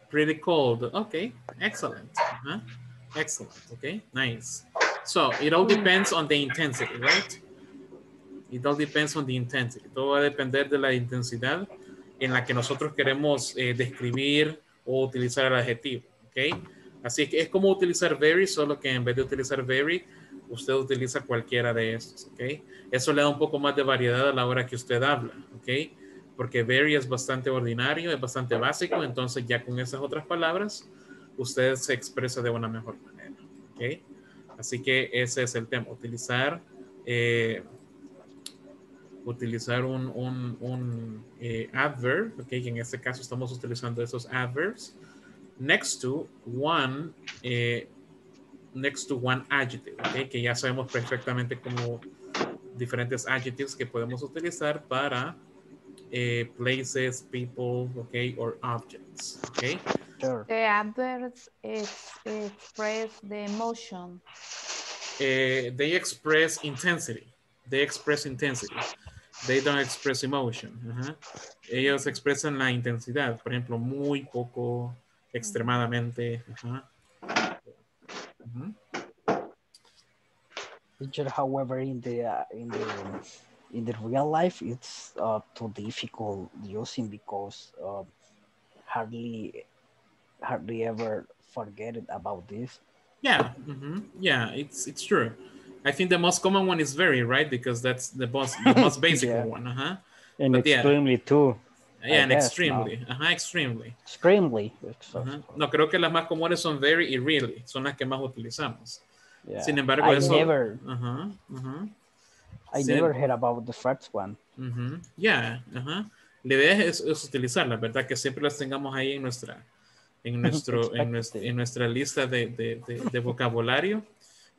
Pretty cold. Okay. Excellent. Uh-huh. Excellent. Okay. Nice. So it all depends on the intensity, right? It all depends on the intensity. Todo va a depender de la intensidad en la que nosotros queremos describir o utilizar el adjetivo, ¿ok? Así que es como utilizar very, solo que en vez de utilizar very, usted utiliza cualquiera de estos, ¿ok? Eso le da un poco más de variedad a la hora que usted habla, ¿ok? Porque very es bastante ordinario, es bastante básico, entonces ya con esas otras palabras, usted se expresa de una mejor manera, ¿ok? Así que ese es el tema, utilizar un adverb, ok, en este caso estamos utilizando esos adverbs next to one adjective, ok, que ya sabemos perfectamente como diferentes adjectives que podemos utilizar para places, people, ok, or objects, ok. Sure. The adverbs express the emotion. They express intensity. They express intensity. They don't express emotion. Uh-huh. Ellos expresan la intensidad. Por ejemplo, muy poco, extremadamente. Uh-huh. Uh-huh. Teacher, however, in the real life, it's too difficult using because hardly ever forget about this. Yeah. Mm-hmm. Yeah. It's true. I think the most common one is very, right? Because that's the most basic yeah. one. Uh-huh. And but extremely yeah. too. Yeah, I and guess, extremely. No. Uh-huh, extremely. Extremely. Uh-huh. No, creo que las más comunes son very y really. Son las que más utilizamos. Yeah. Sin embargo, I eso... Never, uh-huh, uh-huh. I never heard about the first one. Uh-huh. Yeah, uh-huh. La idea es utilizarla, ¿verdad? Que siempre las tengamos ahí en nuestra, en nuestra lista de vocabulario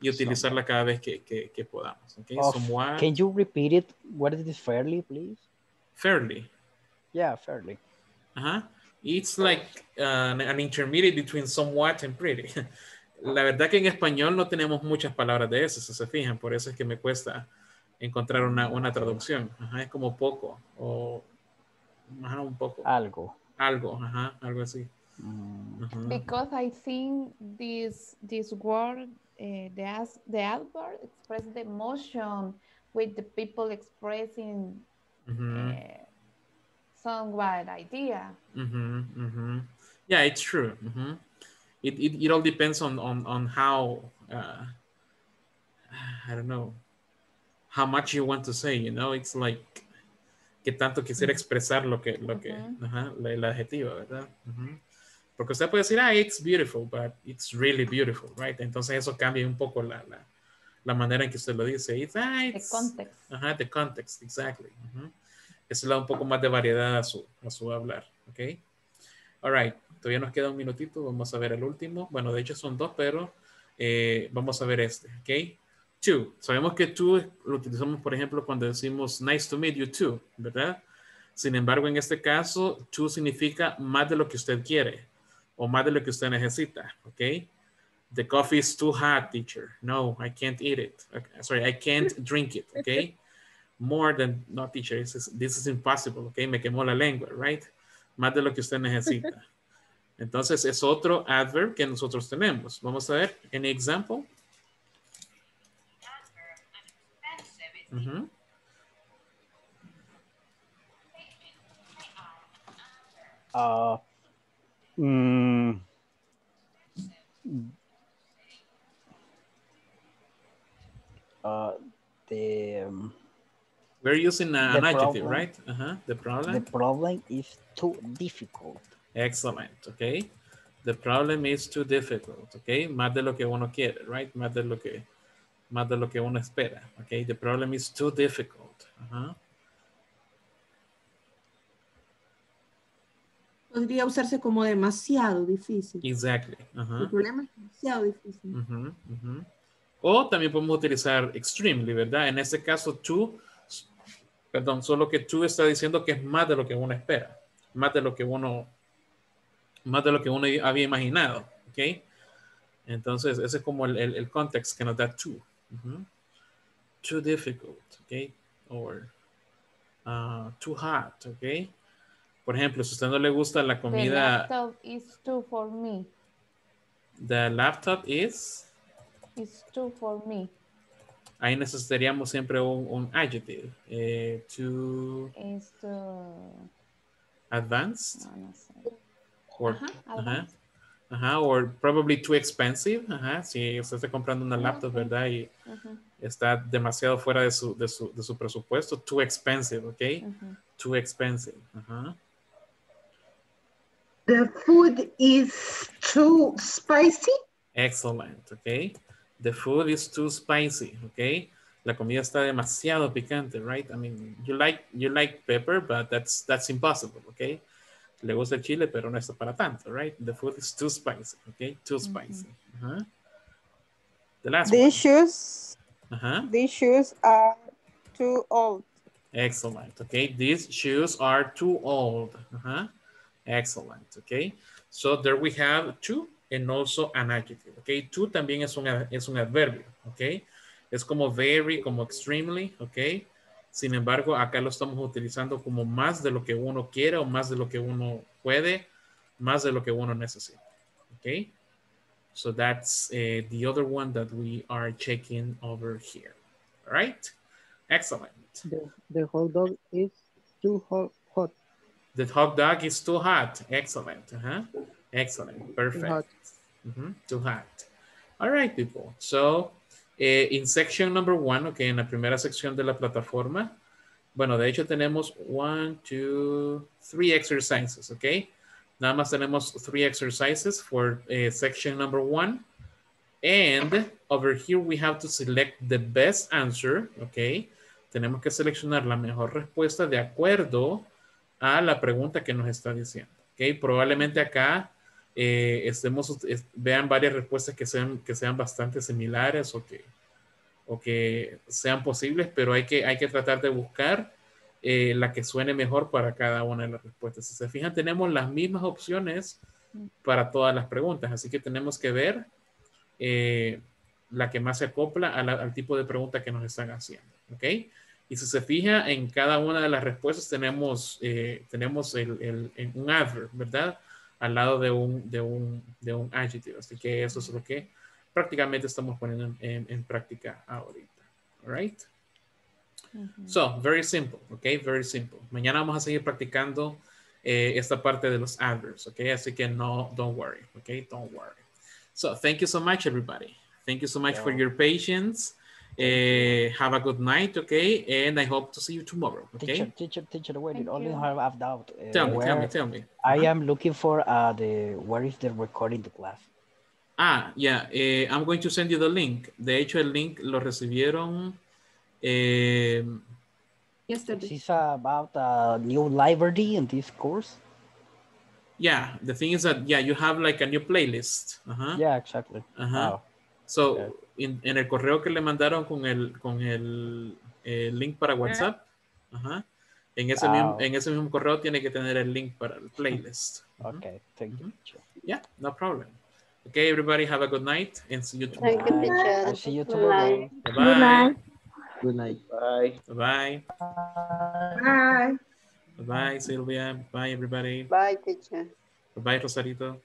y utilizarla cada vez que podamos. Okay? Oh, somewhat... Can you repeat it? What is this fairly, please? Fairly. Yeah, fairly. Uh-huh. It's like an intermediate between somewhat and pretty. La verdad que en español no tenemos muchas palabras de esas, si se fijan. Por eso es que me cuesta encontrar una traducción. Ajá, es como poco o ajá, un poco. Algo. Algo, ajá, algo así. Ajá. Because I think this word, the adverb express the emotion with the people expressing some wild idea. Yeah, it's true. It all depends on how, I don't know, how much you want to say, you know, it's like, que tanto quisiera expresar lo que el adjetivo, ¿verdad? Porque usted puede decir, it's beautiful, but it's really beautiful, right? Entonces eso cambia un poco la manera en que usted lo dice. It's the context. The context, exactly. Eso le da un poco más de variedad a su hablar, ¿ok? All right, todavía nos queda un minutito. Vamos a ver el último. Bueno, de hecho son dos, pero vamos a ver este, ¿ok? Two. Sabemos que two lo utilizamos, por ejemplo, cuando decimos nice to meet you too, ¿verdad? Sin embargo, en este caso, two significa más de lo que usted quiere o más de lo que usted necesita, ¿ok? The coffee is too hot, teacher. No, I can't eat it. Okay. Sorry, I can't drink it, ¿ok? More than, no, teacher, this is impossible, ¿ok? Me quemó la lengua, right? Más de lo que usted necesita. Entonces es otro adverb que nosotros tenemos. Vamos a ver, any example? Uh-huh. We're using an adjective, right? Uh-huh. The problem. The problem is too difficult. Excellent. Okay. The problem is too difficult. Okay. Más de lo que uno quiere, right? Más de lo que uno espera. Okay. The problem is too difficult. Uh-huh. Podría usarse como demasiado difícil. Exactly. Uh-huh. El problema es demasiado difícil. Uh-huh. Uh-huh. O también podemos utilizar extremely, ¿verdad? En este caso, too. Perdón, solo que tú estás diciendo que es más de lo que uno espera, más de lo que uno había imaginado, ¿ok? Entonces, ese es como el context que nos da too. Uh-huh. Too difficult, ¿ok? Or too hot, ¿ok? Por ejemplo, si a usted no le gusta la comida... The laptop is too for me. The laptop is... It's too for me. Ahí necesitaríamos siempre un adjective. To advanced. No sé. Or, advanced. Or probably too expensive. Si usted está comprando una laptop, ¿verdad? Y está demasiado fuera de su presupuesto. Too expensive, ¿ok? Too expensive. The food is too spicy. Excellent, ¿ok? The food is too spicy, okay? La comida está demasiado picante, right? I mean, you like pepper, but that's impossible, okay? Le gusta el chile, pero no está para tanto, right? The food is too spicy, okay? Too spicy. Uh-huh. The last one. These shoes are too old. Excellent, okay? These shoes are too old. Excellent, okay? So there we have two. And also an adjective, okay? To también es un adverbio, okay? Es como very, como extremely, okay? Sin embargo, acá lo estamos utilizando como más de lo que uno quiere o más de lo que uno puede, más de lo que uno necesita, okay? So that's the other one that we are checking over here, all right? Excellent. The hot dog is too hot. The hot dog is too hot, excellent, Excellent, perfect. Too hot. Too hot. All right, people. So, in section number one, okay, en la primera sección de la plataforma, bueno, de hecho tenemos 1, 2, 3 exercises, okay? Nada más tenemos 3 exercises for section number one. And over here, we have to select the best answer, okay? tenemos que seleccionar la mejor respuesta de acuerdo a la pregunta que nos está diciendo. ¿Okay? Probablemente acá vean varias respuestas que sean bastante similares o que sean posibles, pero hay que tratar de buscar la que suene mejor para cada una de las respuestas. Si se fijan, tenemos las mismas opciones para todas las preguntas, así que tenemos que ver la que más se acopla al tipo de pregunta que nos están haciendo, ¿ok? Y si se fija, en cada una de las respuestas tenemos un adverb, ¿verdad? Al lado de un adjetivo, así que eso es lo que prácticamente estamos poniendo en práctica ahorita, all right? So, very simple, okay, very simple. Mañana vamos a seguir practicando esta parte de los adverbs, okay? Así que no, don't worry, okay? Don't worry. So, thank you so much, everybody. Thank you so much for your patience. Have a good night, okay? And I hope to see you tomorrow, okay? Teacher, wait, only have a doubt. Tell me. I am looking for where is the recording the class? Ah, yeah, I'm going to send you the link. De hecho, el link lo recibieron... yesterday. This is about a new library in this course. Yeah, the thing is that, yeah, you have like a new playlist. Uh-huh. Yeah, exactly. Uh-huh. Oh. So, okay. en el correo que le mandaron con el link para WhatsApp, uh-huh, en ese mismo correo tiene que tener el link para el playlist. Uh-huh. Okay, thank you. Uh-huh. Yeah, no problem. Okay, everybody, have a good night and see you tomorrow. Thank you, teacher. I'll see you tomorrow. Bye. Bye-bye. Good night. Bye. Bye. Bye. Bye, Sylvia. Bye, everybody. Bye, teacher. Bye, Rosarito.